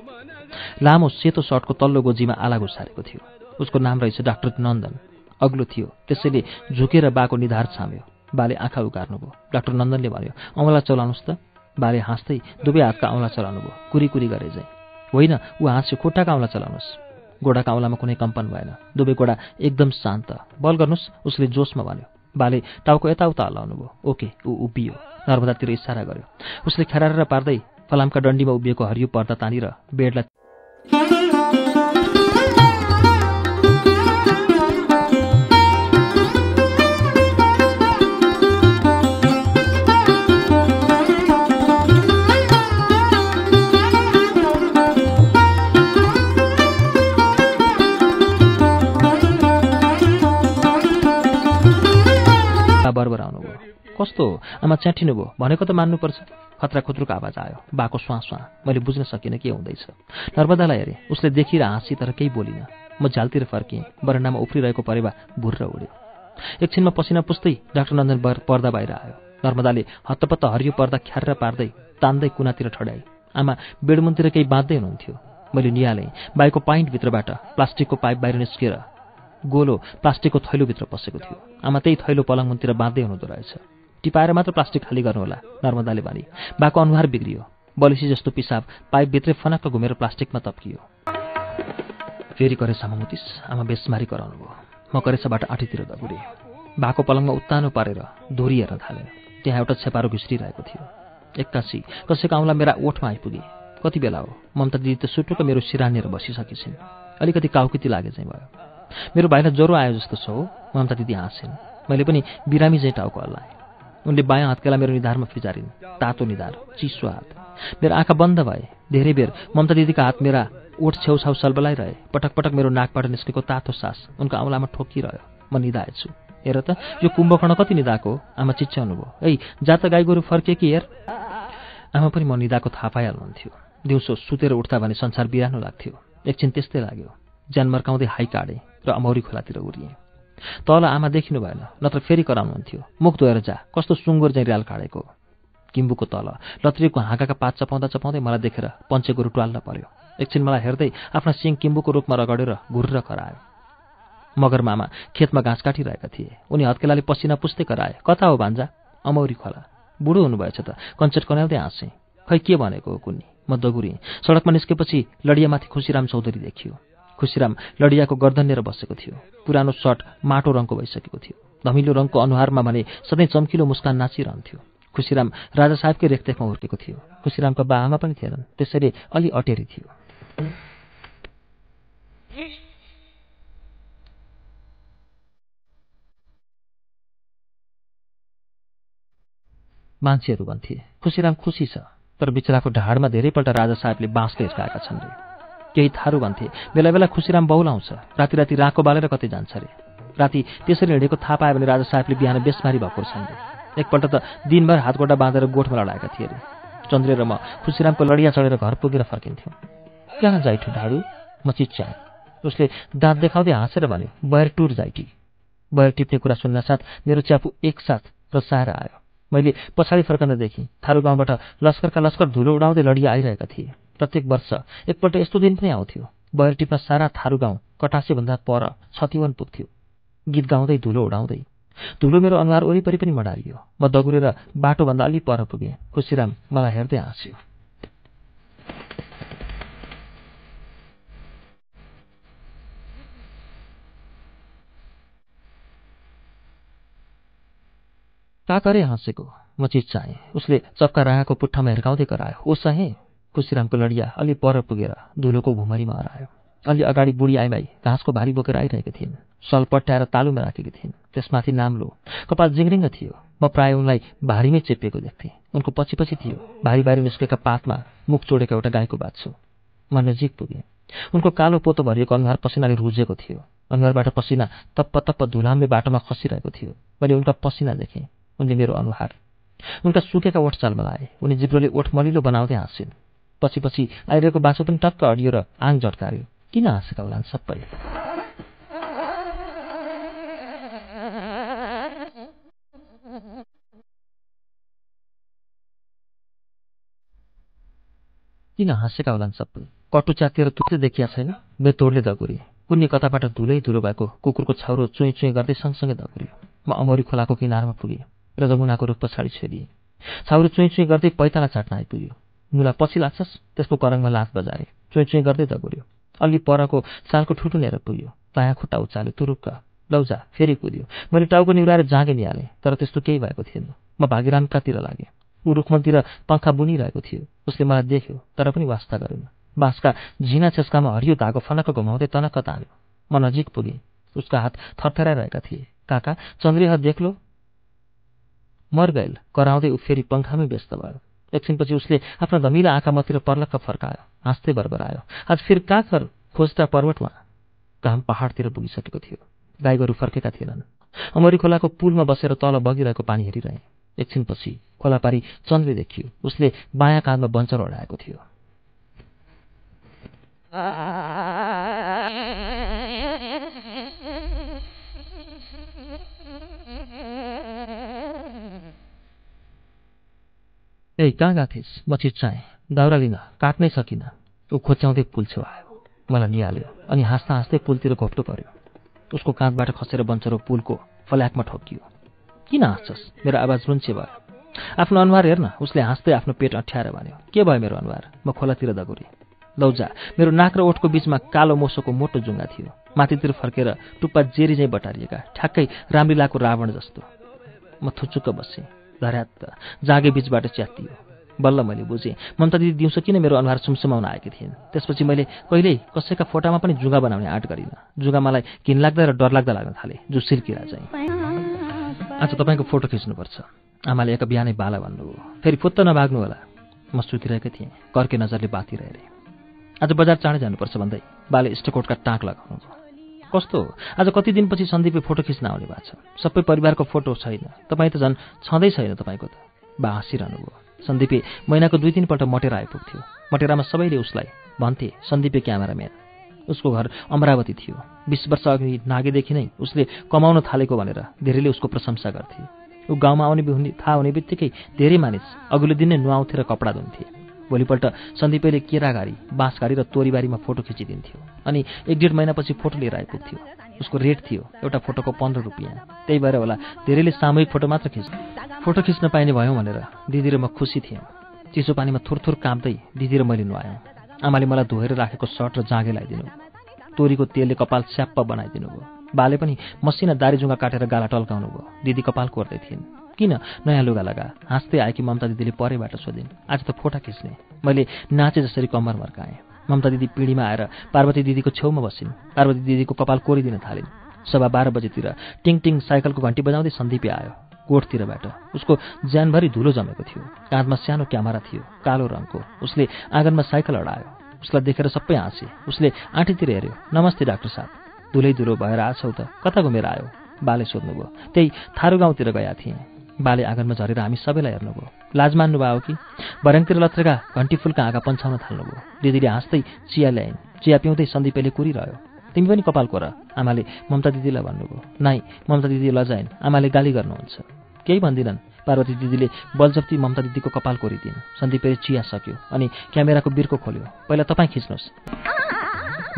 लामो सेतो सर्टको तल्लो गोजीमा आला घुसारेको थियो। उसको नाम रहेछ डाक्टर नन्दन। अग्लो थियो, त्यसैले झुकेर बाको निधार छाम्यो। बाले आँखा उगार्नुभयो। डाक्टर नन्दनले भन्यो, औँला चलाउनुस् त। बाले हाँस्दै दुवै हातका औँला चलाउनुभयो, कुरी कुरी गरे झैं। होइन, ऊ हाँस्यो, खुट्टाका औँला चलाउनुस्। गोडाका औँलामा कुनै कम्पन भएन। दुवै गोडा एकदम शान्त। बल गर्नुस्, उसले जोशमा भन्यो। बाले टाउको यताउता हल्लाउनु भयो। ओके, ऊ उभियो। नर्मदातिर इशारा गर्यो। उसले खेरारेर पार्दै फलामका डन्डीमा उभिएको हरियो पर्दा तानेर बेडलाई बरबर आउनुभयो। कस्तो आमा च्याठिनु भयो, भनेको त मान्नुपर्छ। खतरा खुत्रुको आवाज आयो। बाको स्वाँ स्वाँ। मैले बुझ्न सकिनँ के हुँदैछ। नर्मदालाई हेरेँ। उसले देखेर हाँसी तर केही बोलिन। म झ्यालतिर फर्किएँ। बरन्डामा उफ्रिरहेको परेवा भुर्र उड्यो। एकछिनमा पसिना पुस्दै डाक्टर नन्दन बर पर्दा बाहिर आयो। नर्मदाले हत्तपत्त हरियो पर्दा ख्यार पार्दै तान्दै कुनातिर ठड्याई। आमा बेडमुनतिर केही बाँध्दै हुनुहुन्थ्यो। मैले निहालेँ, बाइको पाइन्टभित्रबाट प्लास्टिकको पाइप बाहिर निस्केर गोलो प्लास्टिकको थैलोभित्र पसेको थियो। आमा त्यही थैलो पलङतिर बाँध्दै हुनुहुँदो रहेछ। टिपाएर मात्र प्लास्टिक खाली गर्नुहोला, नर्मदाले भने। बाको अनुहार बिग्रियो। बलिसी जस्तो पिसाब पाइपभित्रै फनक्क घुमेर प्लास्टिकमा तप्कियो। फेरि करेसा ममुतिस, आमा बेसमारी कराउनु भयो। म करेसाबाट आठीतिर दगुरे। बाको पलङमा उत्तानो पारेर धुरी हेर्न थालेँ। त्यहाँ एउटा छेपारो घिस्रिरहेको थियो। एक्कासी कसैको औँला मेरा ओठमा आइपुगे। कति बेला हो? ममता दिदी त सुटुक्क मेरो सिरानेर बसिसकेछिन्। अलिकति काउकिती लागे चाहिँ भयो। मेरो भाइलाई ज्वरो आयो जस्तो छ। ममता दिदी हाँसिन्। मैले पनि बिरामी झैं टाउको हल्लाएँ। उनले बायाँ हातकाला मेरो निधारमा फिजारिन्। तातो निधार, चिसो हात। मेरो आँखा बन्द भए। धेरै बेर ममता दिदीका हात मेरा ओठ छेउछाउ सलबलाइरहे। पटक पटक मेरो नाकबाट निस्केको तातो सास उनका औँलामा ठोकिरह्यो। म निधाएछु। हेर त, यो कुम्भकर्ण कति निधाएको? आमा चिच्याउनु भयो। ऐ, जा त गाई गोरु फर्के कि हेर। आमा पनि म निधाएको थाहा पाइहाल्नुहुन्थ्यो। दिउँसो सुतेर उठ्दा भने संसार बिरानो लाग्थ्यो। एकछिन त्यस्तै लाग्यो। ज्यान मर्काउँदै हाई काडे र अमौरी खोलातिर उरिए। तल आमा देखिनु भएन, नत्र फेरि कराउनुहुन्थ्यो, मुख धोएर जा, कस्तो सुँगुर झैं रियाल काडेको। किम्बुको तल लत्रिएको हाँगाका पात चपाउँदा चपाउँदै मलाई देखेर पञ्चेको रुट्वाल्न पर्यो। एकछिन मलाई हेर्दै आफ्ना सिङ किम्बुको रूपमा रगडेर घुर्र करायो। मगर मामा खेतमा घाँस काटिरहेका थिए। उनी हत्केलाले पसिना पुस्दै कराए, कता हो भान्जा? अमौरी खोला। बुढो हुनुभएछ त, कञ्चट कन्याउँदै हाँसे। खै के भनेको हो कुन्नी? म दगुरिएँ। सडकमा निस्केपछि लडियामाथि खुशीराम चौधरी देखियो। खुशीराम लडियाको गर्दनेर बसेको थियो। पुरानो सर्ट माटो रङको भइसकेको थियो। धमिलो रङको अनुहारमा भने सधैँ चम्किलो मुस्कान नाचिरहन्थ्यो। खुशीराम राजा साहेबकै रेखदेखमा हुर्केको थियो। खुशीरामका बाआमा पनि थिएनन्, त्यसैले अलि अटेरी थियो। मान्छेहरू भन्थे खुशीराम खुशी छ, तर बिचराको ढाडमा धेरैपल्ट राजा साहेबले बाँसले हिर्काएका छन् रे। केही थारू भन्थे बेला बेला खुशीराम बौलाउँछ, राति राति राको बालेर कतै जान्छ रे। राति त्यसरी हिँडेको थाहा पायो भने राजा साहेबले बिहान बेसमारी भएको छन् रे। एकपल्ट त दिनभर हातगोडा बाँधेर गोठमा लडाएका थिए रे। चन्द्रे र म खुशीरामको लडिया चढेर घर पुगेर फर्किन्थ्यौँ। कहाँ जाइथ्यो ढाडु? म चिच्याएँ। उसले दाँत देखाउँदै हाँसेर भन्यो, बयर टुर जाइटी। बयर टिप्ने कुरा सुन्नासाथ मेरो च्यापु एकसाथ रसाएर आयो। मैले पछाडि फर्कन देखेँ। थारू गाउँबाट लस्करका लस्कर धुलो उडाउँदै लडिया आइरहेका थिए। प्रत्येक वर्ष एकपल्ट यस्तो दिन पनि आउँथ्यो। बयरटिपमा सारा थारू गाउँ कटासेभन्दा पर छतिवन पुग्थ्यो। गीत गाउँदै धुलो उडाउँदै धुलो मेरो अनुहार वरिपरि पनि मडारियो। म दगुरेर बाटोभन्दा अलि पर पुगेँ। खुशीराम मलाई हेर्दै हाँस्यो। काकरे हाँसेको म चिच्याएँ। उसले चपका रागाको पुट्ठामा हिर्काउँदै करायो, ओ सहेँ। खुशीरामको लडिया अलि पर पुगेर धुलोको भुमरीमा हरायो। अलि अगाडि बुढी आइमाई घाँसको भारी बोकेर आइरहेकी थिइन्। सल पट्याएर तालुमा राखेकी थिइन्। त्यसमाथि नाम्लो, कपाल जिङ्रिङ्ग थियो। म प्राय उनलाई भारीमै चेपिएको देख्थेँ। उनको पछि पछि थियो भारी भारी निस्केका पातमा मुख चोडेको एउटा गाईको बाछो। म नजिक पुगेँ। उनको कालो पोतो भरिएको अनुहार पसिनाले रुजेको थियो। अनुहारबाट पसिना तप्प तप्प धुलाम्ले बाटोमा खसिरहेको थियो। मैले उनका पसिना देखेँ, उनले मेरो अनुहार। उनका सुकेका ओठ चाल मलाए। उनी जिब्रोले ओठ मलिलो बनाउँदै हाँसिन्। पछि पछि आइरहेको बाँसो पनि टक्क अडियो र आङ झट्कार्यो। किन हाँसेका होलान् सबै? किन हाँसेका होलान् सबै? कटु च्यातिर तुक्दै देखिया छैन? बेतोडले दगुरी। कुन्नी कताबाट धुलै धुलो भएको कुकुरको छाउरो चुई चुई गर्दै सँगसँगै दगुरी। म अमौरी खोलाको किनारमा पुगेँ र जमुनाको रूप पछाडि छेडिए। छाउरो चुई चुई गर्दै पैताला छाट्न आइपुग्यो। मुला पछि लाग्छस्? त्यसको करङमा लात बजारे। चुई चुई गर्दै दगुर्यो। अलि परको सालको ठुटुनेर पुग्यो। दायाँ खुट्टा उचाल्यो, तुरुक्क लौजा। फेरि कुद्यो। मैले टाउको निहुराएर जाँगे निहालेँ, तर त्यस्तो केही भएको थिएन। म भागीरामकातिर लागेँ। ऊ रुखमतिर पङ्खा बुनिरहेको थियो। उसले मलाई देख्यो, तर पनि वास्ता गरेन। बाँसका झिना छेस्कामा हरियो धागो फनक्क घुमाउँदै तनक्क तान्यो। म नजिक पुगेँ। उसका हात थरथराइरहेका थिए। काका चन्द्रेह देख्लो? मर्गैल कराउँदै ऊ फेरि पङ्खामै व्यस्त भयो। एकछिनपछि उसले आफ्ना धमिला आँखा मतिर पर्लक्क फर्कायो, हाँस्दै बरबरायो, आज फेरि काकर खोज्दा पर्वतमा। घाम पहाडतिर पुगिसकेको थियो। गाई गोरु फर्केका थिएनन्। अमौरी खोलाको पुलमा बसेर तल बगिरहेको पानी हेरिरहे। एकछिनपछि खोलापारी चन्द्रे देखियो। उसले बायाँ काँधमा बञ्चर ओढाएको थियो। ए कहाँ गएको थिइस्? म चिच्याएँ। दाउरा लिन काट्नै सकिनँ। ऊ खोच्याउँदै पुल छेउ आयो। मलाई निहाल्यो अनि हाँस्दा हाँस्दै पुलतिर घोप्टो पर्यो। उसको काँधबाट खसेर बञ्चरो पुलको फल्याकमा ठोकियो। किन हाँस्छस्? मेरो आवाज रुन्छे भयो। आफ्नो अनुहार हेर्न, उसले हाँस्दै आफ्नो पेट अठ्याएर भन्यो। के भयो मेरो अनुहार? म खोलातिर दगुरेँ। लौजा। मेरो नाक र ओठको बीचमा कालो मोसोको मोटो जुङ्गा थियो। माथितिर फर्केर टुप्पा जेरी झैं बटारिएका, ठ्याक्कै रामलीलाको रावण जस्तो। म थुचुक्क बसेँ। धरात जागे बीचबाट च्यातियो। बल्ल मैले बुझेँ ममता दिदी दिउँसो किन मेरो अनुहार सुमसुमाउन आएकी थिइन्। त्यसपछि मैले कहिल्यै कसैका फोटामा पनि जुगा बनाउने आँट गरिनँ। जुगा मलाई घिनलाग्दा र डरलाग्दा लाग्न थाले, जो सिर्किरा चाहिँ। आज तपाईँको फोटो खिच्नुपर्छ, आमाले एक बिहानै बाला भन्नुभयो। फेरि फुत्त नभाग्नु होला। म सुतिरहेकै थिएँ। कर्के नजरले बातिरहेँ। आज बजार चाँडै जानुपर्छ भन्दै बाले इष्टकोटका टाँक लगाउनु भयो। कस्तो हो, आज कति दिनपछि सन्दीपले फोटो खिच्न आउने भएको छ। सबै परिवारको फोटो छैन, तपाईँ त झन् छँदै छैन। तपाईँको त बा हाँसिरहनु भयो। सन्दीपले महिनाको दुई तिनपल्ट मटेरा आइपुग्थ्यो। मटेरामा सबैले उसलाई भन्थे सन्दीपे क्यामेराम्यान। उसको घर अमरावती थियो। बीस वर्ष अघि नागेदेखि नै उसले कमाउन थालेको भनेर धेरैले उसको प्रशंसा गर्थे। ऊ गाउँमा आउने हुने थाहा हुने बित्तिकै धेरै मानिस अघिल्लो दिन नै नुहाउँथे र कपडा धुन्थे। भोलिपल्ट सन्दीपले केराघारी, बाँसघारी र तोरीबारीमा फोटो खिचिदिन्थ्यो अनि एक डेढ महिनापछि फोटो लिएर आइपुग्थ्यो। उसको रेट थियो एउटा फोटोको पन्ध्र रुपियाँ। त्यही भएर होला धेरैले सामूहिक फोटो मात्र खिच्थे। फोटो खिच्न पाइने भयौँ भनेर दिदी र म खुसी थियौँ। चिसो पानीमा थुरथुर काम्दै दिदी र मैले नुहायौँ। आमाले मलाई धोएर राखेको सर्ट र जाँघे लगाइदिनु। तोरीको तेलले कपाल स्याप्प बनाइदिनु भयो। बाले पनि मसिना दारीजुङ्गा काटेर गाला टल्काउनु भयो। दिदी कपाल कोर्दै थिइन्। किन नयाँ लुगा लगा? हाँस्दै आएकी ममता दिदीले परैबाट सोधिन्, आज त फोटा खिच्ने? मैले नाचे जसरी कम्मर मर्काएँ। ममता दिदी पिँढीमा आएर पार्वती दिदीको छेउमा बसिन्। पार्वती दिदीको कपाल कोरिदिन थालिन्। सवा बाह्र बजेतिर टिङ टिङ साइकलको घन्टी बजाउँदै सन्दीपी आयो। कोठतिरबाट उसको जानभरि धुलो जमेको थियो। काँधमा सानो क्यामेरा थियो, कालो रङको। उसले आँगनमा साइकल अडायो। उसलाई देखेर सबै हाँसे। उसले आँटीतिर हेऱ्यो। नमस्ते डाक्टर साहब, धुलै धुलो भएर आछौ त? कता घुमेर आयो? बाले सोध्नुभयो। त्यही थारू गाउँतिर गएका थिएँ। बाले आँगनमा झरेर हामी सबैलाई हेर्नुभयो। लाज मान्नुभयो कि? भर्याङतिर लथ्रेका घन्टी फुलका आँखा पन्छाउन थाल्नुभयो। दिदीले हाँस्दै चिया ल्याइन्। चिया पिउँदै सन्दीपले कुरिरह्यो। तिमी पनि कपाल कोर, आमाले ममता दिदीलाई भन्नुभयो। नाइ, ममता दिदी लजाइन्। आमाले गाली गर्नुहुन्छ। केही भन्दिनन्। पार्वती दिदीले बलजफ्ती ममता दिदीको कपाल कोरिदिन्। सन्दीपले चिया सक्यो अनि क्यामेराको बिर्को खोल्यो। पहिला तपाईँ खिच्नुहोस्।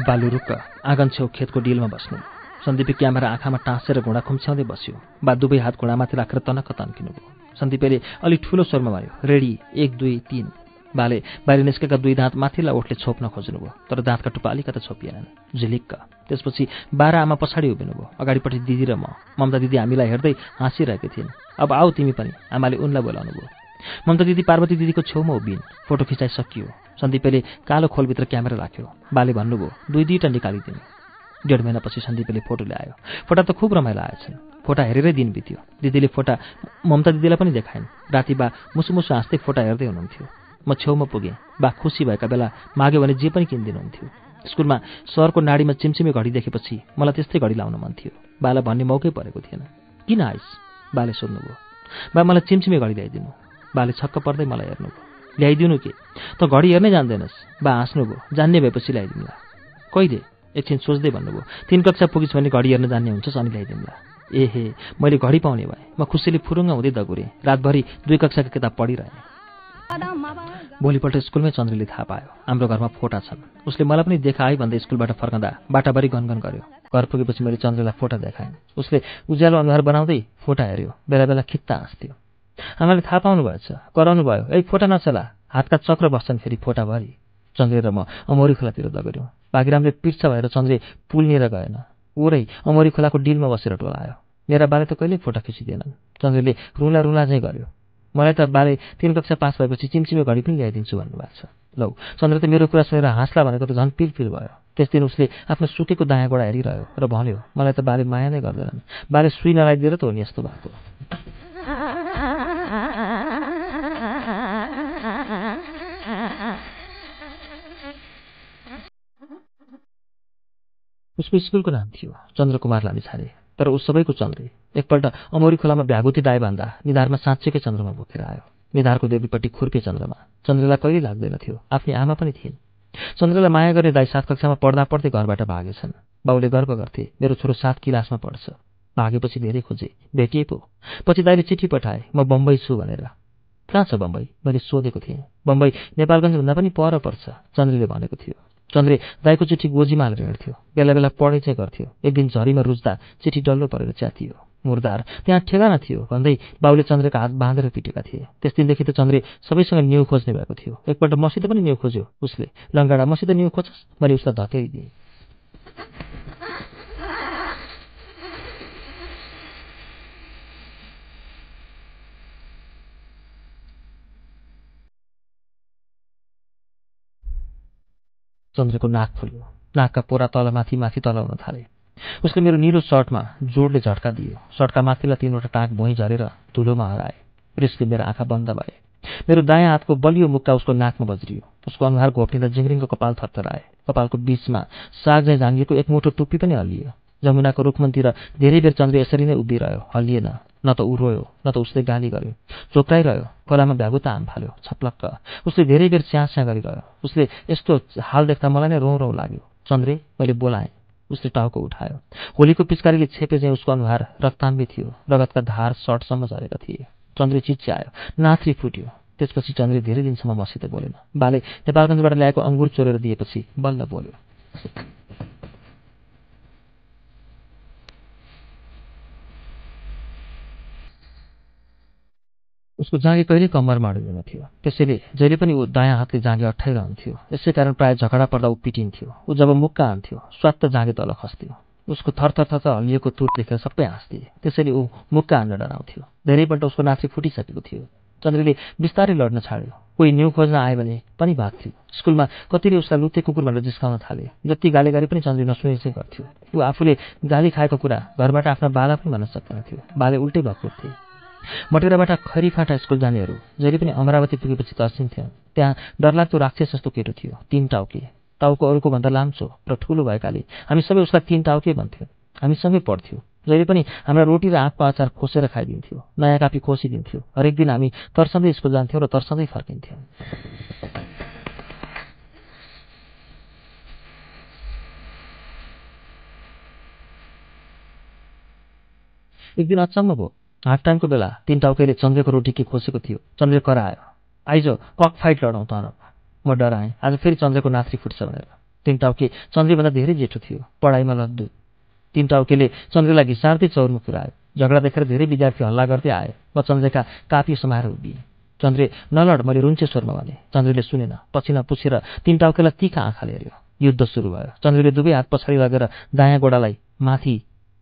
बालु रुक्क आँगन छेउ खेतको डिलमा बस्नु। सन्दीपले क्यामेरा आँखामा टाँसेर घुँडा खुम्च्याउँदै बस्यो। बा दुवै हात घुँडामाथि राखेर तनक्क तन्किनुभयो। सन्दीपले अलि ठुलो स्वरमा भन्यो, रेडी, एक दुई तिन। बाले बाहिर निस्केका दुई दाँत माथिल्ला ओठले छोप्न खोज्नुभयो, तर दाँतका टुप्पा अलिकता छोपिएनन्। झिलिक्क। त्यसपछि बाह्र आमा पछाडि उभिनुभयो। अगाडिपट्टि दिदी र म। ममता दिदी हामीलाई हेर्दै हाँसिरहेकी थिइन्। अब आऊ तिमी पनि, आमाले उनलाई बोलाउनु भयो। ममता दिदी पार्वती दिदीको छेउमा उभिन्। फोटो खिचाइ सकियो। सन्दीपले कालो खोलभित्र क्यामेरा राख्यो। बाले भन्नुभयो, दुई दुईटा निकालिदिनु। डेढ महिनापछि सन्दीपले फोटो ल्यायो। फोटा त खुब रमाइलो आएछन्। फोटा हेरेरै दिन बित्यो। दिदीले फोटा ममता दिदीलाई पनि देखाइन्। राति बा मुसुमुसु हाँस्दै फोटा हेर्दै हुनुहुन्थ्यो। म छेउमा पुगेँ। बा खुसी भएका बेला माग्यो भने जे पनि किनिदिनुहुन्थ्यो। स्कुलमा सरको नाडीमा चिम्चिमे घडी देखेपछि मलाई त्यस्तै घडी लाउन मन थियो। बालाई भन्ने मौकै परेको थिएन। किन आइस्? बाले सोध्नुभयो। बा, मलाई चिम्चिमे घडी ल्याइदिनु। बाले छक्क पर्दै मलाई हेर्नुभयो। ल्याइदिनु के? त घडी हेर्नै जान्दैनस्? बा हाँस्नुभयो। जान्ने भएपछि ल्याइदिउँला। कहिले? एकछिन सोच्दै भन्नुभयो। तीन कक्षा पुगिस् भने घडी हेर्न जान्ने हुन्छस् अनि ल्याइदिउँला। एहे, मैले घडी पाउने भए। म खुसीले फुरुङ्गा हुँदै दगुरेँ। रातभरि दुई कक्षाको किताब पढिरहेँ। भोलिपल्ट स्कुलमै चन्द्रले थाहा पायो हाम्रो घरमा फोटा छन्। उसले मलाई पनि देखाए भन्दै स्कुलबाट फर्कँदा बाटाभरि गनगन गर्यो। घर पुगेपछि मैले चन्द्रलाई फोटा देखाएँ। उसले उज्यालो अनुहार बनाउँदै फोटा हेऱ्यो। बेला बेला खित्ता हाँस्थ्यो। आमाले थाहा पाउनु भएछ, कराउनु भयो, ए फोटा नचला, हातका चक्र बस्छन् फेरि फोटाभरि। चन्द्र र म अमौरी खोलातिर दगर्यौँ। बाघिरामले पिर्छ भएर चन्द्रे पुल्नेर गएन। ओरै अमौरी खोलाको डिलमा बसेर टोलायो। मेरा बाले त कहिल्यै फोटा खिचिदिएनन्। चन्द्रले रुला रुला चाहिँ गर्यो। मलाई त बाले तीन कक्षा पास भएपछि चिम्चिमे घडी पनि ल्याइदिन्छु भन्नुभएको छ। लौ, चन्द्र त मेरो कुरा सुनेर हाँस्ला भनेको त झन् पिलपिल भयो। त्यस दिन उसले आफ्नो सुकेको दायाँ गोडा हेरिरह्यो र भन्यो, मलाई त बाले माया नै गर्दैनन्। बाले सुई नलाइदिएर त हो नि यस्तो भएको। उसको स्कुलको नाम थियो चन्द्रकुमार लामिछाने, तर ऊ सबैको चन्द्रे। एकपल्ट अमौरी खोलामा भ्यागुती दाई भन्दा निधारमा साँच्चेकै चन्द्रमा बोकेर आयो। निधारको देवीपट्टि खुर्के चन्द्रमा। चन्द्रलाई कहिले लाग्दैन थियो, आफ्नै आमा पनि थिइन्। चन्द्रलाई माया गर्ने दाई सात कक्षामा पढ्दा पढ्दै घरबाट भागेछन्। बाउले गर्व गर्थे, मेरो छोरो सात क्लासमा पढ्छ। भागेपछि धेरै खोजे, भेटिए पो। पछि दाईले चिठी पठाए, म बम्बई छु भनेर। कहाँ छ बम्बई? मैले सोधेको थिएँ। बम्बई नेपालगञ्जभन्दा पनि पर पर्छ, चन्द्रले भनेको थियो। चन्द्रे दाईको चिठी गोजीमा हालेर हिँड्थ्यो। बेला बेला पढाइ चाहिँ गर्थ्यो। एक दिन झरीमा रुज्दा चिठी डल्लो परेर च्यातियो। मुर्दार, त्यहाँ ठेगाना थियो भन्दै बाउले चन्द्रका हात बाँधेर पिटेका थिए। त्यस दिनदेखि त चन्द्रे सबैसँग न्यु खोज्ने भएको थियो। एकपल्ट मसित पनि न्यु खोज्यो। उसले, लङ्गाडा, मसित न्यु खोज्छस्? मैले उसलाई धकेरिदिएँ। चन्द्रको नाक फुल्यो। नाकका पोरा तल माथि माथि तलाउन थाले। उसले मेरो निलो सर्टमा जोडले झट्का दियो। सर्टका माथिल्ला तीनवटा टाँक भुइँ झरेर धुलोमा हराए। रिसले मेरो आँखा बन्द भए। मेरो दायाँ हातको बलियो मुक्का उसको नाकमा बज्रियो। उसको अनुहार घोप्टिँदा जिङ्रिङको कपाल थरथराए। कपालको बीचमा सागले झाँगिएको एक मुठो टुप्पी पनि हल्लियो। जमुनाको रुखमनतिर धेरै बेर चन्द्र यसरी नै उभिरह्यो, हल्लिएन। न त ऊ रोयो, न त उसले गाली गर्यो। चोक्राइरह्यो। खोलामा भ्यागुता आम फाल्यो, छप्लक्क। उसले धेरै बेर स्याँ स्याँ गरिरह्यो। उसले यस्तो हाल देख्दा मलाई नै रौँ रौँ लाग्यो। चंद्रे मैले बोलाएँ। उसले टाउको उठायो। होली को पिचकारीले छेपेझैं उसको अनुहार रक्ताम्बी थियो। रगतका धार सर्टसम्म झरेका थिए। चन्द्रे चिच्यायो, नाथ्री फुट्यो। त्यसपछि चन्द्रे धेरै दिनसम्म मसित बोलेन। बाले नेपालगञ्जबाट ल्याएको अंगुर चोरेर दिएपछि बल्ल बोल्यो। उसको जाँघे कहिले कम्मरमा अड्किन थियो, त्यसैले जहिले पनि ऊ दायाँ हातले जाँघे अट्ठाइरहन्थ्यो। यसै कारण प्राय झगडा पर्दा ऊ पिटिन्थ्यो। ऊ जब मुक्का हान्थ्यो स्वात्त जाँघे तल खस्थ्यो। उसको थरथरथर हल्लिएको तुट देखेर सबै हाँस्थे, त्यसैले ऊ मुक्का हान्न डराउँथ्यो। धेरैपल्ट उसको नाथ्री फुटिसकेको थियो। चन्द्रले बिस्तारै लड्न छाड्यो। कोही न्यु खोज्न आयो भने पनि भाग्थ्यो। स्कुलमा कतिले उसलाई लुते कुकुर भनेर जिस्काउन थाले। जति गाली गरे पनि चन्द्रले नसुनेकै गर्थ्यो। ऊ आफूले गाली खाएको कुरा घरबाट आफ्ना बाला पनि भन्न सक्दैन थियो। बाले उल्टै भएको थियो। मटेराबाट खरीफाटा स्कुल जानेहरू जहिले पनि अमरावती पुगेपछि तर्सिन्थ्यो। त्यहाँ डरलाग्दो राक्षस जस्तो केटो थियो। तीन टाउके, टाउको अरूको भन्दा लाम्चो र ठुलो भएकाले हामी सबै उसलाई तीन टाउके भन्थ्यौँ। हामीसँगै पढ्थ्यौँ। जहिले पनि हाम्रा रोटी र आँपको अचार खोसेर खाइदिन्थ्यो। नयाँ कापी खोसिदिन्थ्यो। हरेक दिन हामी तर्सँदै स्कुल जान्थ्यौँ र तर्सँदै फर्किन्थ्यौँ। एक दिन अचम्म भयो। हाफ टाइमको बेला तीन टाउकेले चन्द्रको रोटी के खोसेको थियो। चन्द्र करायो, आइज कक फाइट लडौँ तनब। म डराएँ, आज फेरि चन्द्रको नाथ्री फुट्छ भनेर। तीन टाउके चन्द्रभन्दा धेरै जेठो थियो, पढाइमा लड्दु। तीन टाउकेले चन्द्रलाई घिसार्दै चौरमा पुर्यायो। झगडा देखेर धेरै विद्यार्थी हल्ला गर्दै आए। म चन्द्रका कापी समाएर उभिएँ। चन्द्र नलड, मैले रुन्चे स्वरमा भने। चन्द्रले सुनेन। पछिना पुछेर तीन टाउकेलाई तीका आँखाले हेऱ्यो। युद्ध सुरु भयो। चन्द्रले दुवै हात पछाडि लगेर दायाँ गोडालाई माथि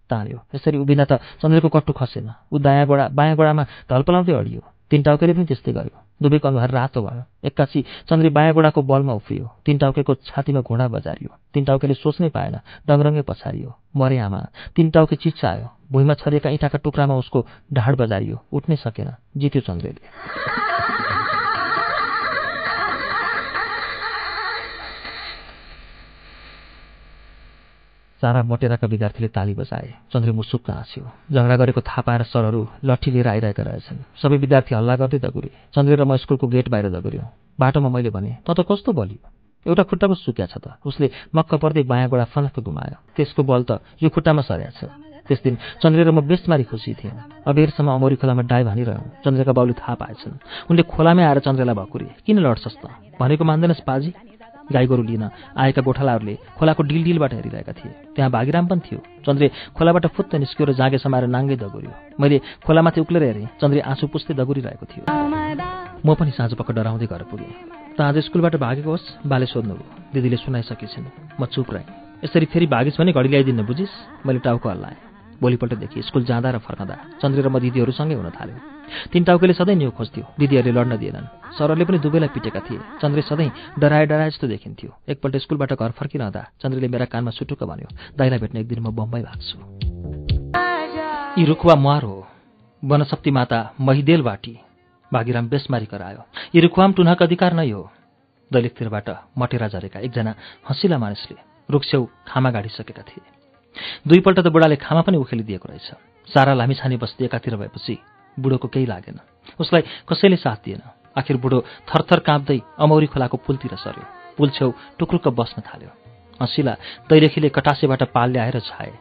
तान्यो। यसरी उभिँदा त चन्द्रको कट्टु खसेन। ऊ दायाँ गोडा बायाँ गोडामा ढलपलाउँदै अडियो। तीन टाउकेले पनि त्यस्तै गर्यो। दुवैको अनुहार रातो भयो। एक्कासी चन्द्रे बायाँ गोडाको बलमा उफ्रियो। तीन टाउकेको छातीमा घोडा बजारियो। तीन टाउकेले सोच्नै पाएन, डङरङ्गै पछारियो। मरे आमा। तीन टाउके चिच्यायो। भुइँमा छरिएका इँटाका टुक्रामा उसको ढाड बजारियो। उठ्नै सकेन। जित्यो चन्द्रेले। सारा मटेराका विद्यार्थीले ताली बजाए। चन्द्र मुसुक्क हाँस्यो। झगडा गरेको थाहा पाएर सरहरू लट्ठी लिएर आइरहेका रहेछन्। सबै विद्यार्थी हल्ला गर्दै दगुरे। चन्द्र र म स्कुलको गेट बाहिर दगुर्यौँ। बाटोमा मैले भने, त त कस्तो बलियो, एउटा खुट्टा पो सुक्या छ त। उसले मक्क पर्दै बायाँ गोडा फलक्क घुमायो। त्यसको बल त यो खुट्टामा सर्या छ। त्यस दिन चन्द्र र म बेसमारी खुसी थियौँ। अबेरसम्म अमौरी खोलामा डाइभ हानिरह्यौँ। चन्द्रका बाउले थाहा पाएछन्। उनले खोलामै आएर चन्द्रलाई भकुरे, किन लड्छस् त भनेको मान्दैनस् पाजी। गाई गोरु लिन आएका गोठालाहरूले खोलाको डिलडिलबाट हेरिरहेका थिए। त्यहाँ भागीराम पनि थियो। चन्द्रे खोलाबाट फुत्त निस्कियो र जाँगे समाएर नाङ्गै दगुर्यो। मैले खोलामाथि उक्लेर हेरेँ। चन्द्रे आँसु पुस्दै दगुरिरहेको थियो। म पनि साँझपख डराउँदै घर पुगेँ। त आज स्कुलबाट भागेको होस्, बाले सोध्नुभयो। दिदीले सुनाइसकेछन्। म चुप रहेँ। यसरी फेरि भागिस् भने घडी ल्याइदिन्न बुझिस्, मैले टाउको हल्लाएँ। भोलिपल्टदेखि स्कुल जाँदा र फर्काँदा चन्द्रे र म दिदीहरूसँगै हुन थाल्यो। तीन टाउकेले सधैँ न्यु खोज्थ्यो। दिदीहरूले लड्न दिएनन्। सरहरूले पनि दुवैलाई पिटेका थिए। चन्द्रे सधैँ डराए डराए जस्तो देखिन्थ्यो। एकपल्ट स्कुलबाट घर फर्किरहँदा चन्द्रले मेरा कानमा सुटुक्क भन्यो, दाइलाई भेट्न एक दिन म बम्बई भाग्छु। यी रुखुवा मुहार हो, वनशक्ति माता महिदेल बाटी। भागीराम बेसमारी करायो। यी रुखुवाम टुनाको अधिकार नै हो। दैलेखतिरबाट मटेरा झरेका एकजना हँसिला मानिसले रुखछेउ खामा गाडिसकेका थिए। दुईपल्ट त बुढाले खामा पनि उखेलिदिएको रहेछ। सारा लामिछाने बस्ती एकातिर भएपछि बुढोको केही लागेन। उसलाई कसैले साथ दिएन। आखिर बुढो थरथर काँप्दै अमौरी खोलाको पुलतिर सर्यो। पुल छेउ टुक्रुक्क बस्न थाल्यो। हँसिला दैलेखीले कटासेबाट पाल ल्याएर छाए।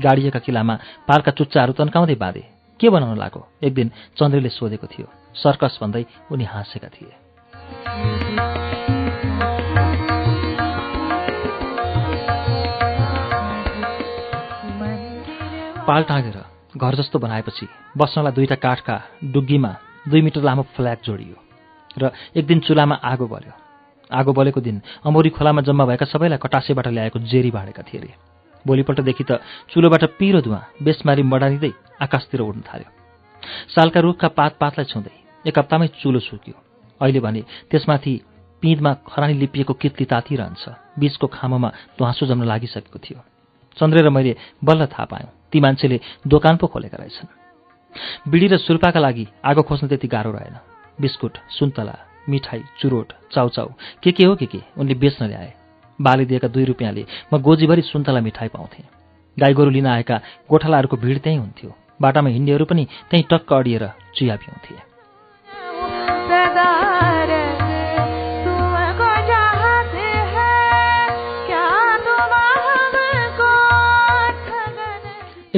गाडिएका किलामा पालका चुच्चाहरू तन्काउँदै बाँधे। के बनाउन लाग्यो एक दिन चन्द्रले सोधेको थियो। सर्कस भन्दै उनी हाँसेका थिए। पाल टाँगेर घर जस्तो बनाएपछि बस्नलाई दुईवटा काठका डुग्गीमा दुई मिटर लामो फ्ल्याग जोडियो र एक दिन चुलामा आगो बल्यो। आगो बलेको दिन अमौरी खोलामा जम्मा भएका सबैलाई कटासेबाट ल्याएको जेरी भाँडेका थिए अरे। भोलिपल्टदेखि त चुलोबाट पिरो धुवा बेसमारी मडानिँदै आकाशतिर उड्न थाल्यो। सालका रुखका पात पातलाई छुँदै एक हप्तामै चुलो सुक्यो। अहिले भने त्यसमाथि पिँधमा खरानी लिपिएको कित्ली तातिरहन्छ। बीचको खामोमा ध्वाँसो जम्न लागिसकेको थियो। चन्द्र र मैले बल्ल थाहा पायौँ ती मान्छेले दोकान पो खोलेका रहेछन्। बिडी र सुर्पाका लागि आगो खोज्न त्यति गाह्रो रहेन। बिस्कुट, सुन्तला, मिठाई, चुरोट, चाउचाउ के के हो के के उनले बेच्न ल्याए। बाले दिएका दुई रुपियाँले म गोजीभरि सुन्तला मिठाई पाउँथेँ। गाई गोरु लिन आएका गोठालाहरूको भिड त्यहीँ हुन्थ्यो। बाटामा हिँड्नेहरू पनि त्यहीँ टक्क अडिएर चिया पिउँथे।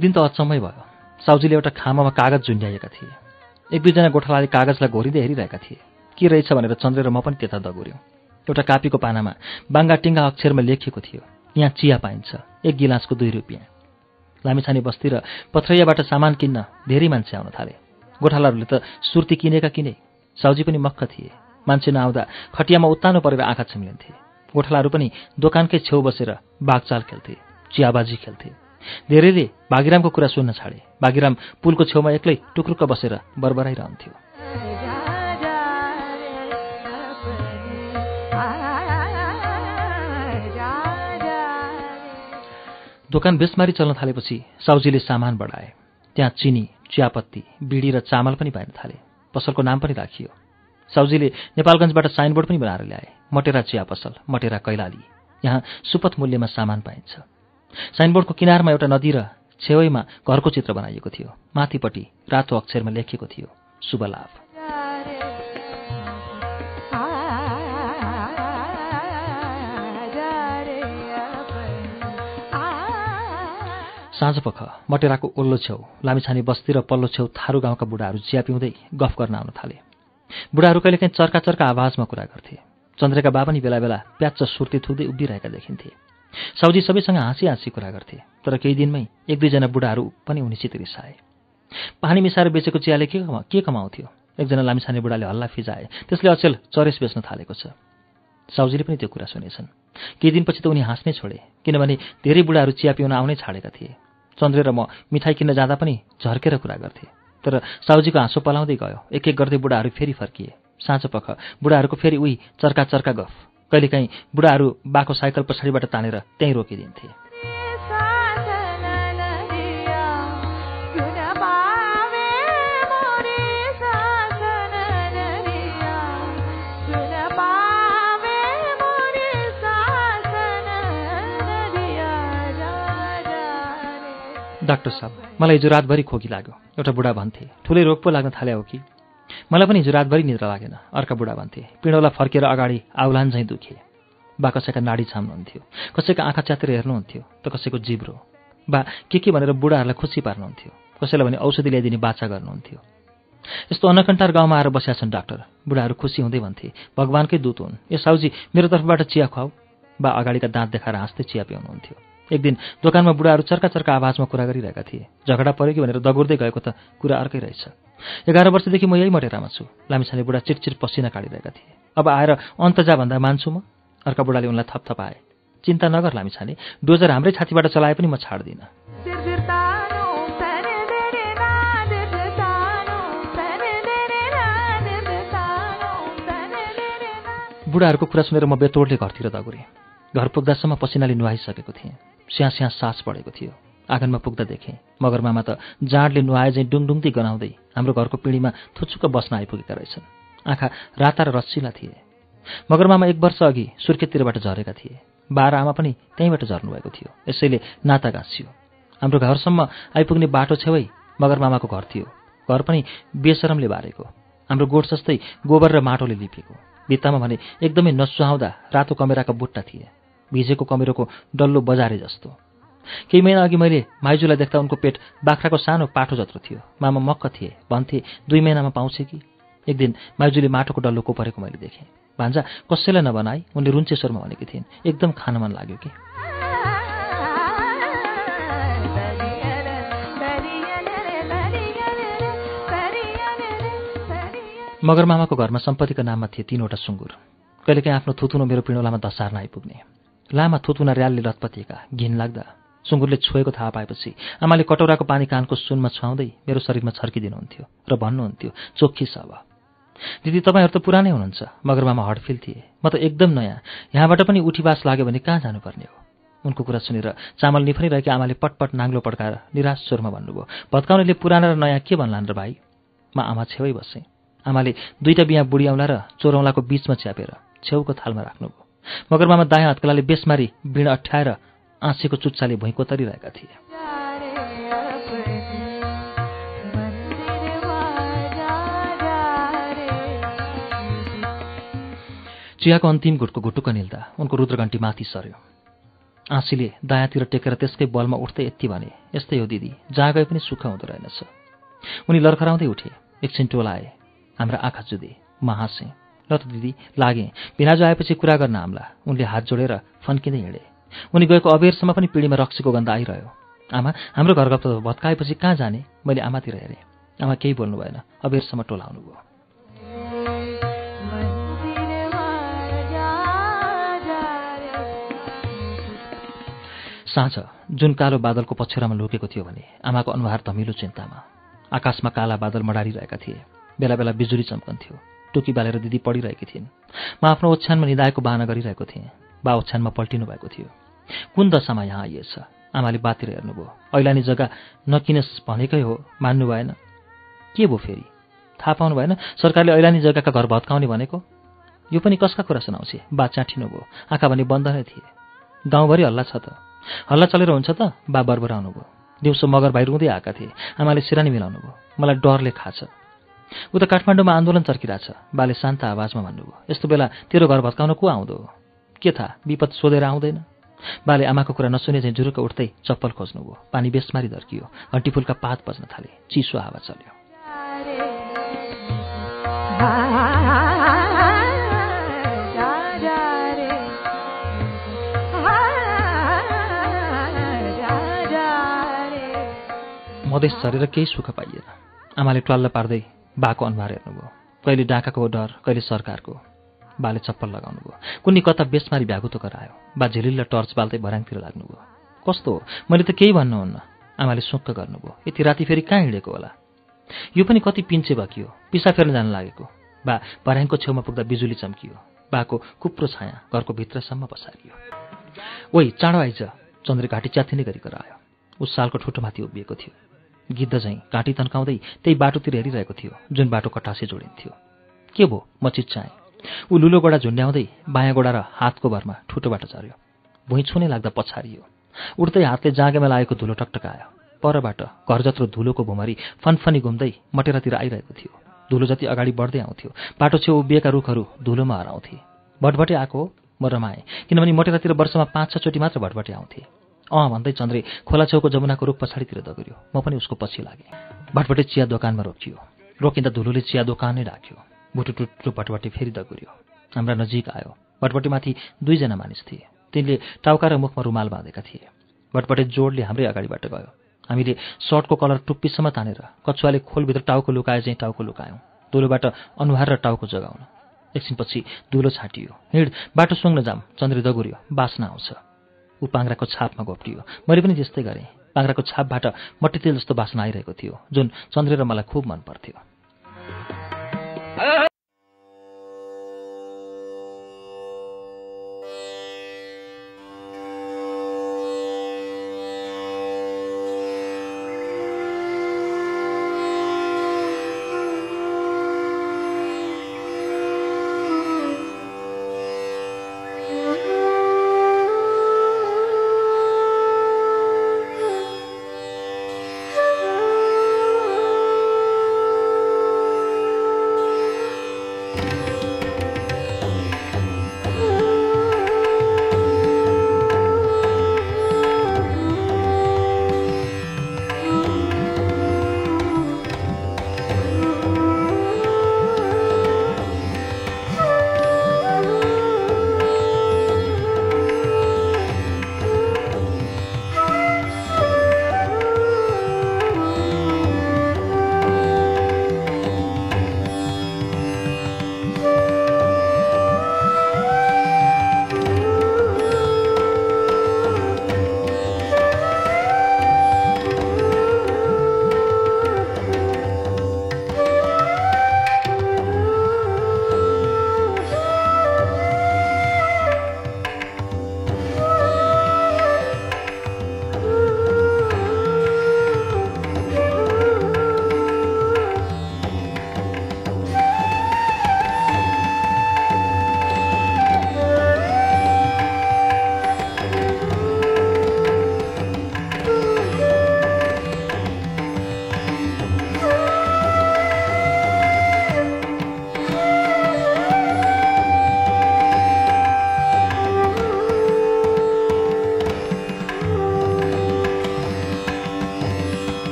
एक दिन तो अचम्मै भयो। साउजीले एउटा खामामा कागज झुन्ड्याएका थिए। एक दुईजना गोठालाले कागजलाई घोरिँदै हेरिरहेका थिए। के रहेछ भनेर चन्द्रे र म पनि त्यता दगुर्यौं। एउटा कापीको पानामा बाङ्गाटिङ्गा अक्षरमा लेखिएको थियो, यहाँ चिया पाइन्छ, एक गिलासको दुई रुपियाँ। लामिछाने बस्ती र पथरैयाबाट सामान किन्न धेरै मान्छे आउन थाले। गोठालाहरूले त सुर्ती किनेका किने, साउजी पनि मक्ख थिए। मान्छे नआउँदा खटियामा उत्तानो परेर आँखा छिम्लिन्थे। गोठालाहरू पनि दोकानकै छेउ बसेर बागचाल खेल्थे, चियाबाजी खेल्थे। धेरैले बागीरामको कुरा सुन्न छाडे। बागीराम पुलको छेउमा एक्लै टुक्रुक्क बसेर बरबराइरहन्थ्यो। दोकान बेसमारी चल्न थालेपछि साउजीले सामान बढाए। त्यहाँ चिनी, चियापत्ती, बीडी र चामल पनि पाइन थाले। पसलको नाम पनि राखियो। साउजीले नेपालगञ्जबाट साइनबोर्ड पनि बनाएर ल्याए, मटेरा चिया पसल, मटेरा कैलाली। यहाँ सुपथ मूल्यमा सामान पाइन्छ। साइनबोर्डको किनारमा एउटा नदी र छेवैमा घरको चित्र बनाइएको थियो। माथिपट्टि रातो अक्षरमा लेखिएको थियो, शुभलाभ। साँझपख मटेराको ओल्लो छेउ लामिछाने बस्ती र पल्लो छेउ थारू गाउँका बुढाहरू चिया पिउँदै गफ गर्न आउन थाले। बुढाहरू कहिलेकाहीँ चर्का चर्का आवाजमा कुरा गर्थे। चन्द्रेका बा पनि बेला बेला प्याच्च सुर्ती थुक्दै उभिरहेका देखिन्थे। साउजी सबैसँग हाँसी हाँसी कुरा गर्थे, तर केही दिनमै एक दुईजना बुढाहरू पनि उनीसित रिसाए। पानी मिसाएर बेचेको चियाले के कमा के कमाउँथ्यो? एकजना लामिछाने बुढाले हल्ला फिजाए, त्यसले अचेल चरेस बेच्न थालेको छ। साउजीले पनि त्यो कुरा सुनेछन्। केही दिनपछि त उनी हाँस्नै छोडे, किनभने धेरै बुढाहरू चिया पिउन आउनै छाडेका थिए। चन्द्रे र म मिठाई किन्न जाँदा पनि झर्केर कुरा गर्थे, तर साउजीको हाँसो पलाउँदै गयो। एक एक गर्दै बुढाहरू फेरि फर्किए। साँझपख बुढाहरूको फेरि उही चर्का चर्का गफ। कहिलेकाहीँ बुढाहरू बाको साइकल पछाडिबाट तानेर त्यहीँ रोकिदिन्थे। डाक्टर साहब, मलाई हिजो रातभरि खोकी लाग्यो, एउटा बुढा भन्थे। ठुलै रोग पो लाग्न थाले हो कि? मलाई पनि हिजो रातभरि निद्रा लागेन, अर्का बुढा भन्थे। पिँडौला फर्केर अगाडि आउलान झैँ दुखे। बा कसैका नाडी छाम्नुहुन्थ्यो, कसैका आँखा च्यातिर हेर्नुहुन्थ्यो, त कसैको जिब्रो। बा के के भनेर बुढाहरूलाई खुसी पार्नुहुन्थ्यो, कसैलाई भने औषधि ल्याइदिने बाचा गर्नुहुन्थ्यो। यस्तो अन्नकन्टार गाउँमा आएर बसेका छन् डाक्टर, बुढाहरू खुसी हुँदै भन्थे। भगवानकै दूत हुन् ए साउजी, मेरो तर्फबाट चिया खुवाऊ। बा अगाडिका दाँत देखाएर हाँस्दै चिया पिउनुहुन्थ्यो। एक दिन दोकानमा बुढाहरू चर्का चर्का आवाजमा कुरा गरिरहेका थिए। झगडा पऱ्यो कि भनेर दगुर्दै गएको त कुरा अर्कै रहेछ। एघार वर्षदेखि म यही मटेरामा छु। लामिछाने बुढा चिटचिट पसिना काटिरहेका थिए। अब आएर अन्तजा भन्दा मान्छु म। अर्का बुढाले उनलाई थपथपाए। चिन्ता नगर लामिछाने, डोजर हाम्रै छातीबाट चलाए पनि म छाड्दिन। बुढाहरूको कुरा सुनेर म बेतोडले घरतिर दगुरेँ। घर पुग्दासम्म पसिनाले नुहाइसकेको थिएँ। स्याँ स्याँ सास पढेको थियो। आँगनमा पुग्दा देखेँ मगरमामा त जाँडले नुहाए झैँ डुङडुङ्ती गनाउँदै हाम्रो घरको पिँढीमा थुचुक्क बस्न आइपुगेका रहेछन्। आँखा राता र रसिला थिए। मगरमामा एक वर्ष अघि सुर्खेततिरबाट झरेका थिए। बाह्र आमा पनि त्यहीँबाट झर्नुभएको थियो, यसैले नाता गाँसियो। हाम्रो घरसम्म आइपुग्ने बाटो छेउै मगरमामाको घर थियो। घर पनि बेसरमले बारेको, हाम्रो गोठ जस्तै गोबर र माटोले लिपेको। भित्तामा भने एकदमै नसुहाउँदा रातो कमेराका बुट्टा थिए, भिजेको कमेरोको डल्लो बजारे जस्तो। केही महिना अघि मैले माइजूलाई देख्दा उनको पेट बाख्राको सानो पाठो जत्रो थियो। मामा मक्क थिए, भन्थे दुई महिनामा पाउँछ कि। एक दिन माइजूले माटोको डल्लो कोपरेको मैले देखेँ। भान्जा कसैलाई नबनाई उनले रुन्चेश्वरमा भनेकी थिइन्, एकदम खान मन लाग्यो कि। मगरमामाको घरमा सम्पत्तिको नाममा थिए तीनवटा सुँगुर। कहिलेकाहीँ आफ्नो थुथुनो मेरो पिँडौलामा दसार्न आइपुग्ने। लामा थुतुना र्यालले लतपतिएका, घिन लाग्दा। सुँगुरले छोएको थाहा पाएपछि आमाले कटौराको पानी कानको सुनमा छुवाउँदै मेरो शरीरमा छर्किदिनुहुन्थ्यो र भन्नुहुन्थ्यो, चोखी सब दिदी, तपाईँहरू त पुरानै हुनुहुन्छ। मगरमामा हडफिल थिए, म त एकदम नयाँ। यहाँबाट पनि उठीबास लाग्यो भने कहाँ जानुपर्ने हो? उनको कुरा सुनेर चामल निफाइरहेकी आमाले पटपट नाङ्लो पड्काएर निराश स्वरमा भन्नुभयो, भत्काउनेले पुराना र नयाँ के भन्लान् र भाइ? म आमा छेउै बसेँ। आमाले दुईटा बिहा बुढी औँला र चोरौँलाको बीचमा च्यापेर छेउको थालमा राख्नुभयो। मगरमामा दायाँ हत्कलाले बेसमारी बिण अठ्याएर आँसीको चुच्चाले भुइँ कोतरिरहेका थिए। चियाको अन्तिम घुटको घुटुक्क निल्दा उनको रुद्रघण्टी माथि सर्यो। आँसीले दायाँतिर टेकेर त्यसकै बलमा उठ्दै यति भने, यस्तै हो दिदी, जहाँ गए पनि सुख हुँदो रहेनछ। उनी लर्खराउँदै उठे, एकछिन टोलाए, हाम्रा आँखा जुदे, म हाँसेँ। ल त दिदी लागे, भिनाजु आएपछि कुरा गर्न आम्ला। उनले हात जोडेर फन्किँदै हिँडे। उनी गएको अबेरसम्म पनि पिँढीमा रक्सीको गन्ध आइरह्यो। आमा, हाम्रो घरगप्प भत्काएपछि कहाँ जाने? मैले आमातिर हेरेँ। आमा केही बोल्नु भएन, अबेरसम्म टोलाउनु भयो। साँझ जुन कालो बादलको पछेरामा लुकेको थियो भने आमाको अनुहार धमिलो चिन्तामा। आकाशमा काला बादल मडारिरहेका थिए। बेला बेला बिजुली चम्कन्थ्यो। टोकी बालेर दिदी पढिरहेकी थिइन्। म आफ्नो ओछ्यानमा निदाएको बहाना गरिरहेको थिएँ। बा ओछ्यानमा पल्टिनु भएको थियो। कुन दशामा यहाँ आइएछ? आमाले बातिर हेर्नुभयो। ऐलानी जग्गा नकिनेस् भनेकै हो, मान्नु भएन। के भो फेरि? थाहा पाउनु भएन? सरकारले ऐलानी जग्गाका घर भत्काउने भनेको? यो पनि कसका कुरा सुनाउँछ? बा चाँठिनु भयो। आँखा भने बन्द नै थिए। गाउँभरि हल्ला छ त। हल्ला चलेर हुन्छ त? बा बरबराउनु भयो। दिउँसो मगर भाइ रुँदै आएका थिए। आमाले सिरानी मिलाउनु भयो। मलाई डरले खा छ। उता काठमाडौँमा आन्दोलन चर्किरहेछ। बाले शान्त आवाजमा भन्नुभयो, यस्तो बेला तेरो घर भत्काउन को आउँदो? के थाहा, विपद सोधेर आउँदैन? बाले आमाको कुरा नसुने चाहिँ जुरुक्क उठ्दै चप्पल खोज्नुभयो। पानी बेसमारी धर्कियो। घन्टीफुलका पात बज्न थाले। चिसो हावा चल्यो। मधेस छरेर केही सुख पाइएन। आमाले ट्वाल्ला पार्दै बाको अनुहार हेर्नुभयो। कहिले डाकाको डर, कहिले सरकारको। बाले चप्पल लगाउनुभयो। कुनै कता बेसमारी भ्यागुतो करायो। बा झिलिल्ला टर्च बाल्दै भर्याङतिर लाग्नुभयो। कस्तो? मैले त केही भन्नुहुन्न। आमाले सुक्क गर्नुभयो। यति राति फेरि कहाँ हिँडेको होला? यो पनि कति पिन्छे बकियो। पिसा फेर्न जान लागेको। बा भर्याङको छेउमा पुग्दा बिजुली चम्कियो। बाको कुप्रो छाया घरको भित्रसम्म पसारियो। ओइ चाँडो आइज। चन्द्रघाटी च्याथिने गरी करायो। उस सालको ठुटोमाथि उभिएको थियो। गिद्ध झैं घाँटी तन्काउँदै त्यही बाटोतिर हेरिरहेको थियो जुन बाटो कटासे जोडिन्थ्यो। के भो? म चिच्चाएँ। ऊ लुलो गोडा झुन्ड्याउँदै बायाँ गोडा र हातको भरमा ठुटोबाट झर्यो। भुइँ छुनै लाग्दा पछारियो। उठ्दै हातले जाँगेमा लागेको धुलो टकटकायो। परबाट घर जत्रो धुलोको भुमरी फनफनी घुम्दै मटेरातिर आइरहेको थियो। धुलो जति अगाडि बढ्दै आउँथ्यो। बाटो छेउ उभिएका रुखहरू धुलोमा हराउँथे। भटभटे आएको म रमाएँ, किनभने मटेरातिर वर्षमा पाँच छ चोटि मात्र भटभटे आउँथे। अँ भन्दै चन्द्रे खोला छेउको जमुनाको रुख पछाडितिर दगुर्यो। म पनि उसको पछि लागे। भटभटे चिया दोकानमा रोकियो। रोकिँदा धुलोले चिया दोकानै राख्यो। बुटुटुटु भटभटे फेरि दगुर्यो। हाम्रा नजिक आयो। भटभटेमाथि दुईजना मानिस थिए। तिनले टाउका र मुखमा रुमाल बाँधेका थिए। भटभटे जोडले हाम्रै अगाडिबाट गयो। हामीले सर्टको कलर टुप्पीसम्म तानेर कछुवाले खोलभित्र टाउको लुकाए चाहिँ टाउको लुकायौँ। धुलोबाट अनुहार र टाउको जगाउन। एकछिनपछि धुलो छाटियो। हिँड, बाटो सुँग्न जाम। चन्द्रे दगुर्यो। बास्ना आउँछ। ऊ पाङ्राको छापमा गोप्टियो। मैले पनि त्यस्तै गरेँ। पाङ्राको छापबाट मट्टीतेल जस्तो बास्ना आइरहेको थियो जुन चन्द्रे र मलाई खुब मन पर्थ्यो।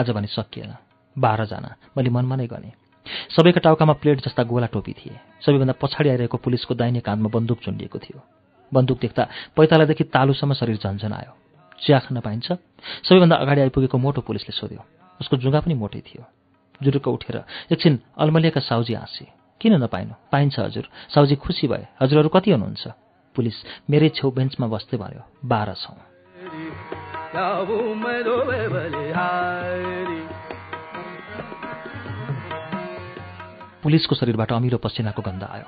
आज भने सकिएन। बाह्र जना मैले मनमा नै गने। सबैका टाउकामा प्लेट जस्ता गोला टोपी थिए। सबैभन्दा पछाडि आइरहेको पुलिसको दाहिने कानमा बन्दुक चुन्डिएको थियो। बन्दुक देख्दा पैतालादेखि तालुसम्म शरीर झन्झन आयो। चिया खान पाइन्छ? सबैभन्दा अगाडि आइपुगेको मोटो पुलिसले सोध्यो। उसको जुगा पनि मोटै थियो। जुरुक्क उठेर एकछिन अलमलिएका साउजी हाँसे। किन नपाइनु? पाइन्छ हजुर। साउजी खुसी भए। हजुरहरू कति हुनुहुन्छ? पुलिस मेरै छेउ बेन्चमा बस्दै भन्यो। बाह्र छौँ। पुलिसको शरीरबाट अमिलो पसिनाको गन्ध आयो।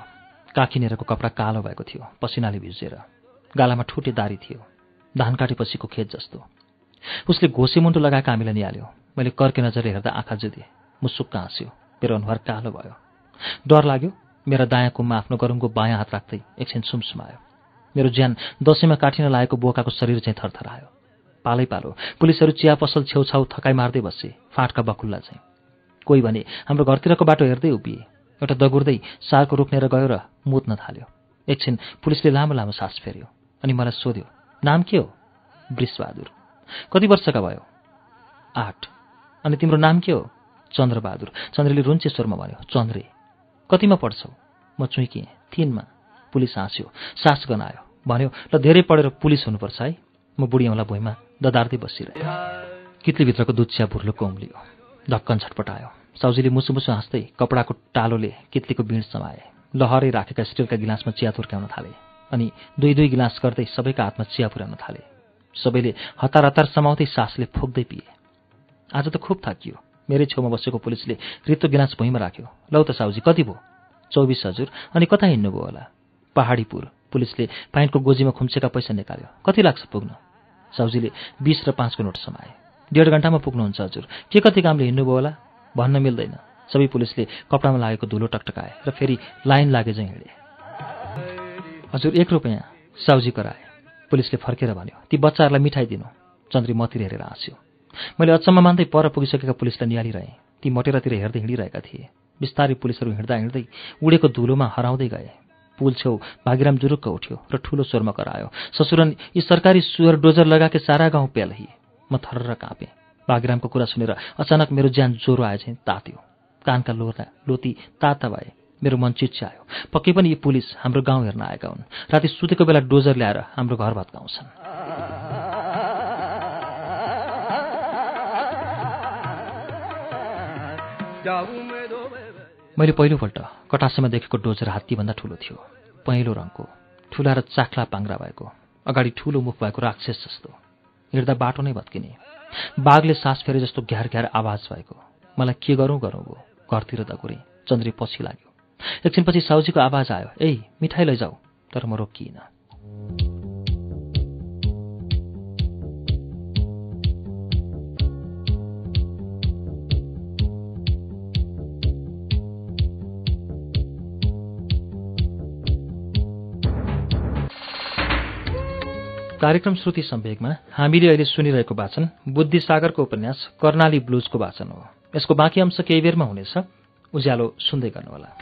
काखिनेरको कपडा कालो भएको थियो पसिनाले भिजेर। गालामा ठुटे दारी थियो, धान काटेपछिको खेत जस्तो। उसले घोसे मुन्टो लगाएको हामीलाई निहाल्यो। मैले कर्के नजरले हेर्दा आँखा जुधे। मुसुक्क हाँस्यो। मेरो अनुहार कालो भयो। डर लाग्यो। मेरा दायाँ कुममा आफ्नो गरुङको बायाँ हात राख्दै एकछिन सुमसुमायो। मेरो ज्यान दसैँमा काटिन लागेको बोकाको शरीर चाहिँ थरथरायो। पालै पालो पुलिसहरू चिया पसल छेउछाउ थकाइ मार्दै बसे। फाँटका बकुल्ला चाहिँ कोही भने हाम्रो घरतिरको बाटो हेर्दै उभिए। एउटा दगुर्दै सारको रोक्नेर गयो र मुत्न थाल्यो। एकछिन पुलिसले लामो लामो सास फेर्यो अनि मलाई सोध्यो, नाम के हो? बृषबहादुर। कति वर्षका भयो? आठ। अनि तिम्रो नाम के हो? चन्द्रबहादुर। चन्द्रले रुन्चेश्वरमा भन्यो। चन्द्रे। कतिमा पढ्छौ? म चुइकिएँ, तीनमा। पुलिस हाँस्यो, सास गनायो, भन्यो ल धेरै पढेर पुलिस हुनुपर्छ है। म बुढी औँला भुइँमा ददार्दै बसिरहे। कित्लीभित्रको दुधचिया भुर्लुक्क उम्लियो। ढक्कन छटपटायो। साउजीले मुसुमुसु हाँस्दै कपडाको टालोले कित्लीको बिँड समाए। लहरै राखेका स्टिलका गिलासमा चिया तुर्क्याउन थाले अनि दुई दुई गिलास गर्दै सबैका हातमा चिया पुर्याउन थाले। सबैले हतार हतार समाउँदै सासले फोक्दै पिए। आज त खुब थाकियो। मेरै छेउमा बसेको पुलिसले रित्तो गिलास भुइँमा राख्यो। लौ त साउजी, कति भयो? चौबिस हजुर। अनि कता हिँड्नुभयो होला? पहाडीपुर। पुलिसले पाइन्टको गोजीमा खुम्चेका पैसा निकाल्यो। कति लाग्छ पुग्न? साउजीले बीस र पाँचको नोट समाए। डेढ घण्टामा पुग्नुहुन्छ हजुर। के कति कामले हिँड्नुभयो होला? भन्न मिल्दैन। सबै पुलिसले कपडामा लागेको धुलो टकटकाए र फेरि लाइन लागे झैँ हिँडे। हजुर एक रुपियाँ? साउजी कराए। पुलिसले फर्केर भन्यो, ती बच्चाहरूलाई मिठाई दिनु। चन्द्री मतिर हेरेर हाँस्यो। मैले अचम्म मान्दै पर पुगिसकेका पुलिसलाई निहालिरहेँ। ती मटेरातिर हेर्दै हिँडिरहेका थिए। बिस्तारै पुलिसहरू हिँड्दा हिँड्दै उडेको धुलोमा हराउँदै गए। पुल छेउ भागीराम जुरुक्क उठ्यो र ठुलो स्वरमा करायो, ससुरन यी सरकारी सुअर डोजर लगाके सारा गाउँ पेलही। म थरर काँपेँ। भागीरामको कुरा सुनेर अचानक मेरो ज्यान ज्वरो आए चाहिँ तात्यो। कानका लोता लोती ताता भए। मेरो मन चिच्यायो। पक्कै पनि यी पुलिस हाम्रो गाउँ हेर्न आएका हुन्। राति सुतेको बेला डोजर ल्याएर हाम्रो घर भत्काउँछन्। मैले पहिलोपल्ट कटासेमा देखेको डोजर हात्तीभन्दा ठुलो थियो। पहेँलो रङको, ठुला र चाख्ला पाङ्रा भएको, अगाडि ठुलो मुख भएको राक्षस जस्तो। हिँड्दा बाटो नै भत्किने। बाघले सास फेरे जस्तो घ्यार घ्यार आवाज भएको। मलाई के गरौँ गरौँ भयो। घरतिर दगुरेँ। चन्द्री पछि लाग्यो। एकछिनपछि साउजीको आवाज आयो, ए मिठाई लैजाऊ। तर म रोकिएन। कार्यक्रम श्रुति सम्वेकमा हामीले अहिले सुनिरहेको वाचन बुद्धिसागरको उपन्यास कर्णाली ब्लुजको वाचन हो। यसको बाँकी अंश केही बेरमा हुनेछ। उज्यालो सुन्दै गर्नुहोला।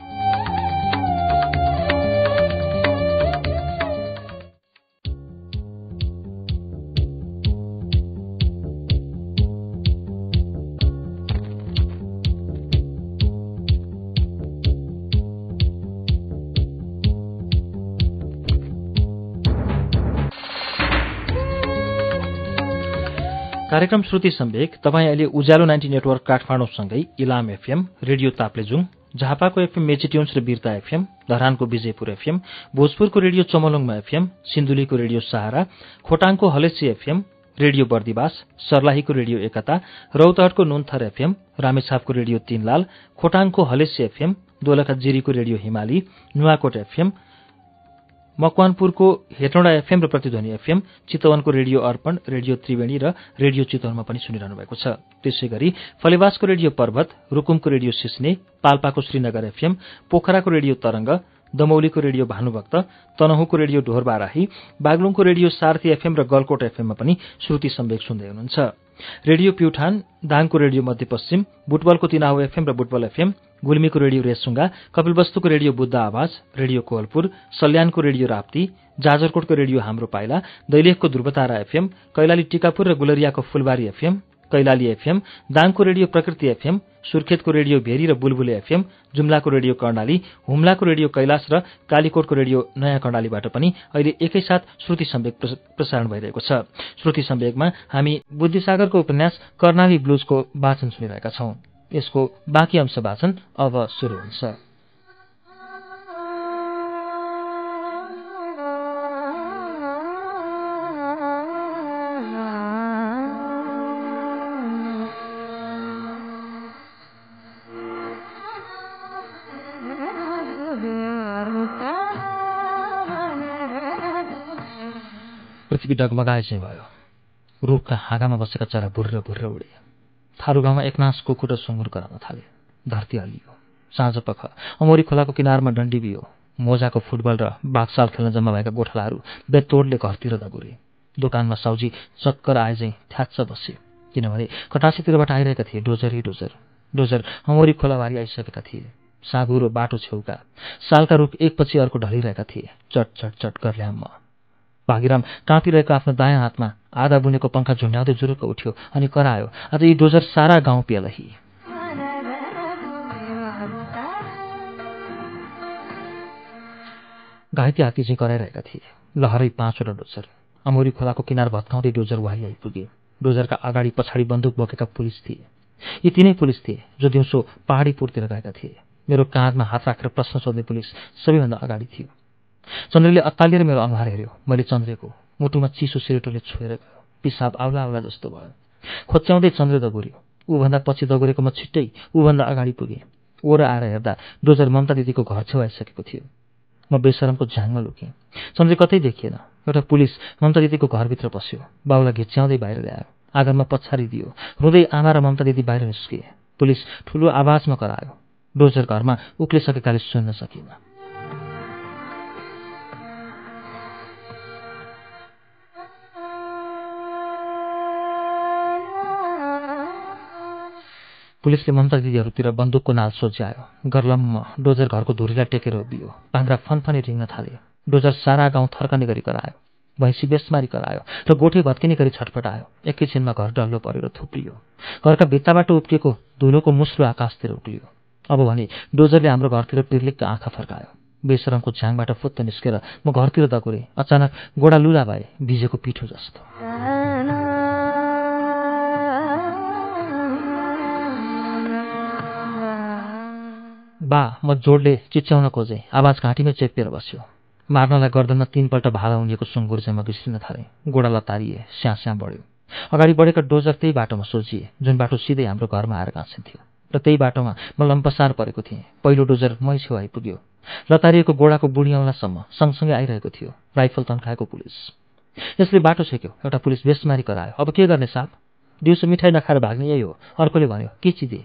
कार्यक्रम श्रुति सम्वेक तपाईँ अहिले उज्यालो नाइन्टी नेटवर्क काठमाडौँसँगै इलाम एफएम, रेडियो ताप्लेजुङ, झापाको एफएम मेचिट्युन्स र बिर्ता एफएम, धरानको विजयपुर एफएम, भोजपुरको रेडियो चमलुङमा एफएम, सिन्धुलीको रेडियो सहारा, खोटाङको हलेसी एफएम, रेडियो बर्दिवास, सर्लाहीको रेडियो एकता, रौतहटको नुनथर एफएम, रामेछापको रेडियो तीनलाल, खोटाङको हलेसी एफएम, दोलखाजिरीको रेडियो हिमाली, नुवाकोट एफएम, मकवानपुरको हेटौँडा एफएम र प्रतिध्वनि एफएम, चितवनको रेडियो अर्पण, रेडियो त्रिवेणी र रेडियो चितवनमा पनि सुनिरहनु भएको छ। त्यसै गरी फलेवासको रेडियो पर्वत, रुकुमको रेडियो सिस्ने, पाल्पाको श्रीनगर एफएम, पोखराको रेडियो तरङ्ग, दमौलीको रेडियो भानुभक्त, तनहुँको रेडियो ढोरबाराही, बागलुङको रेडियो सार्थी एफएम र गलकोट एफएममा पनि श्रुति सम्वेक सुन्दै हुनुहुन्छ। रेडियो प्युठान, दाङको रेडियो मध्यपश्चिम, बुटबलको तिनाहु एफएम र बुटबल एफएम, गुल्मीको रेडियो रेसुङ्गा, कपिलवस्तुको रेडियो बुद्ध आवाज, रेडियो कोवलपुर, सल्यानको रेडियो राप्ती, जाजरकोटको रेडियो हाम्रो पाइला, दैलेखको ध्रुवतारा एफएम, कैलाली टिकापुर र गुलरियाको फुलबारी एफएम, कैलाली एफएम, दाङको रेडियो प्रकृति एफएम, सुर्खेतको रेडियो भेरी र बुलबुले एफएम, जुम्लाको रेडियो कर्णाली, हुम्लाको रेडियो कैलाश र कालीकोटको रेडियो नयाँ कर्णालीबाट पनि अहिले एकैसाथ श्रुति सम्वेक प्रसारण भइरहेको छ। श्रुति सम्वेकमा हामी बुद्धिसागरको उपन्यास कर्णाली ब्लुजको वाचन सुनिरहेका छौं। यसको बाँकी अंश वाचन अब सुरु हुन्छ। पृथ्वी डगमगाए चाहिँ भयो। रुखका हाँगामा बसेका चरा बुर्र बुर्र उडे। थारू गाउँमा एकनास कुकुर र सुँगुर कराउन थाले। धरती हल्लियो। साँझ पख अमौरी खोलाको किनारमा डण्डी बियो। मोजाको फुटबल र बाक्साल खेल्न जम्मा भएका गोठालाहरू बेतोडले घरतिर दगुरे। दोकानमा साउजी चक्कर आए चाहिँ थ्याच्च बसे, किनभने कटासीतिरबाट आइरहेका थिए डोजरै डोजर। डोजर अमौरी खोलाभरि आइसकेका थिए। सागुरो बाटो छेउका सालका रुख एकपछि अर्को ढलिरहेका थिए। चट चट चट गर्ल्याम्मा भागीराम काँपिरहेको आफ्नो दायाँ हातमा आधा बुनेको पंखा झुन्ड्याउँदै जुरुक्क उठ्यो अनि करायो, आज यी डोजर सारा गाउँ पेलही। घाइते हात्ती चाहिँ कराइरहेका थिए। लहरै पाँचवटा डोजर। अमौरी खोलाको किनार भत्काउँदै डोजर वाही आइपुगे। डोजरका अगाडि पछाडि बन्दुक बोकेका पुलिस थिए। यी तिनै पुलिस थिए जो दिउँसो पहाडी पुरतिर गएका थिए। मेरो काँधमा हात राखेर प्रश्न सोध्ने पुलिस सबैभन्दा अगाडि थियो। चन्द्रले अत्तालिएर मेरो अनुहार हेऱ्यो। मैले चन्द्रको मुटुमा चिसो सिरेटोले छोएर गयो। पिसाब आउला आउला जस्तो भयो। खोच्याउँदै चन्द्र दगुर्यो। ऊभन्दा पछि दगुरेको म छिट्टै ऊभन्दा अगाडि पुगे। ओर आएर हेर्दा डोजर ममता दिदीको घर छेउ आइसकेको थियो। म बेसरमको झ्याङमा लुकेँ। चन्द्र कतै देखिएन। एउटा पुलिस ममता दिदीको घरभित्र पस्यो। बाउलाई घिच्याउँदै बाहिर ल्यायो। आँगनमा पछाडि दियो। रुँदै आमा र ममता दिदी बाहिर निस्किए। पुलिस ठुलो आवाजमा करायो। डोजर घरमा उक्लिसकेकाले सुन्न सकिएन। पुलिसले ममता दिदीहरूतिर बन्दुकको नाल सोझ्यायो। गर्लम्म डोजर घरको धुरीलाई टेकेर उभियो। पाङ्रा फनफनी रिङ्न थाल्यो। डोजर सारा गाउँ थर्कने गरी करायो। भैँसी बेसमारी करायो र गोठे भत्किने गरी छटपटायो। एकैछिनमा घर डल्लो परेर थुप्रियो। घरका भित्ताबाट उप्किएको धुलोको मुस्रो आकाशतिर उक्लियो। अब भने डोजरले हाम्रो घरतिर पिर्लिकको आँखा फर्कायो। बेसरमको झ्याङबाट फुत्त निस्केर म घरतिर दगुरे। अचानक गोडा लुला भए, भिजेको पिठो जस्तो। बा म जोडले चिच्याउन खोजे। आवाज घाँटीमै चेपिएर बस्यो। मार्नलाई गर्दनमा तीनपल्ट भाला उनिएको सुँगुर चाहिँ म घिस्रिन थाले। गोडाला तारिए। स्याँ स्याँ बढ्यो। अगाडि बढेका डोजर त्यही बाटोमा सोझिए जुन बाटो सिधै हाम्रो घरमा आएर गाँसिन्थ्यो र त्यही बाटोमा म लम्पसार परेको थिएँ। पहिलो डोजर मै छेउ आइपुग्यो। लतारिएको गोडाको बुढी औँलासम्म सँगसँगै आइरहेको थियो। राइफल तन्काएको पुलिस। यसले बाटो छेक्यो। एउटा पुलिस बेसमारी करायो। अब के गर्ने साहब? दिउँसो मिठाई नखाएर भाग्ने यही हो। अर्कोले भन्यो, के चिजे?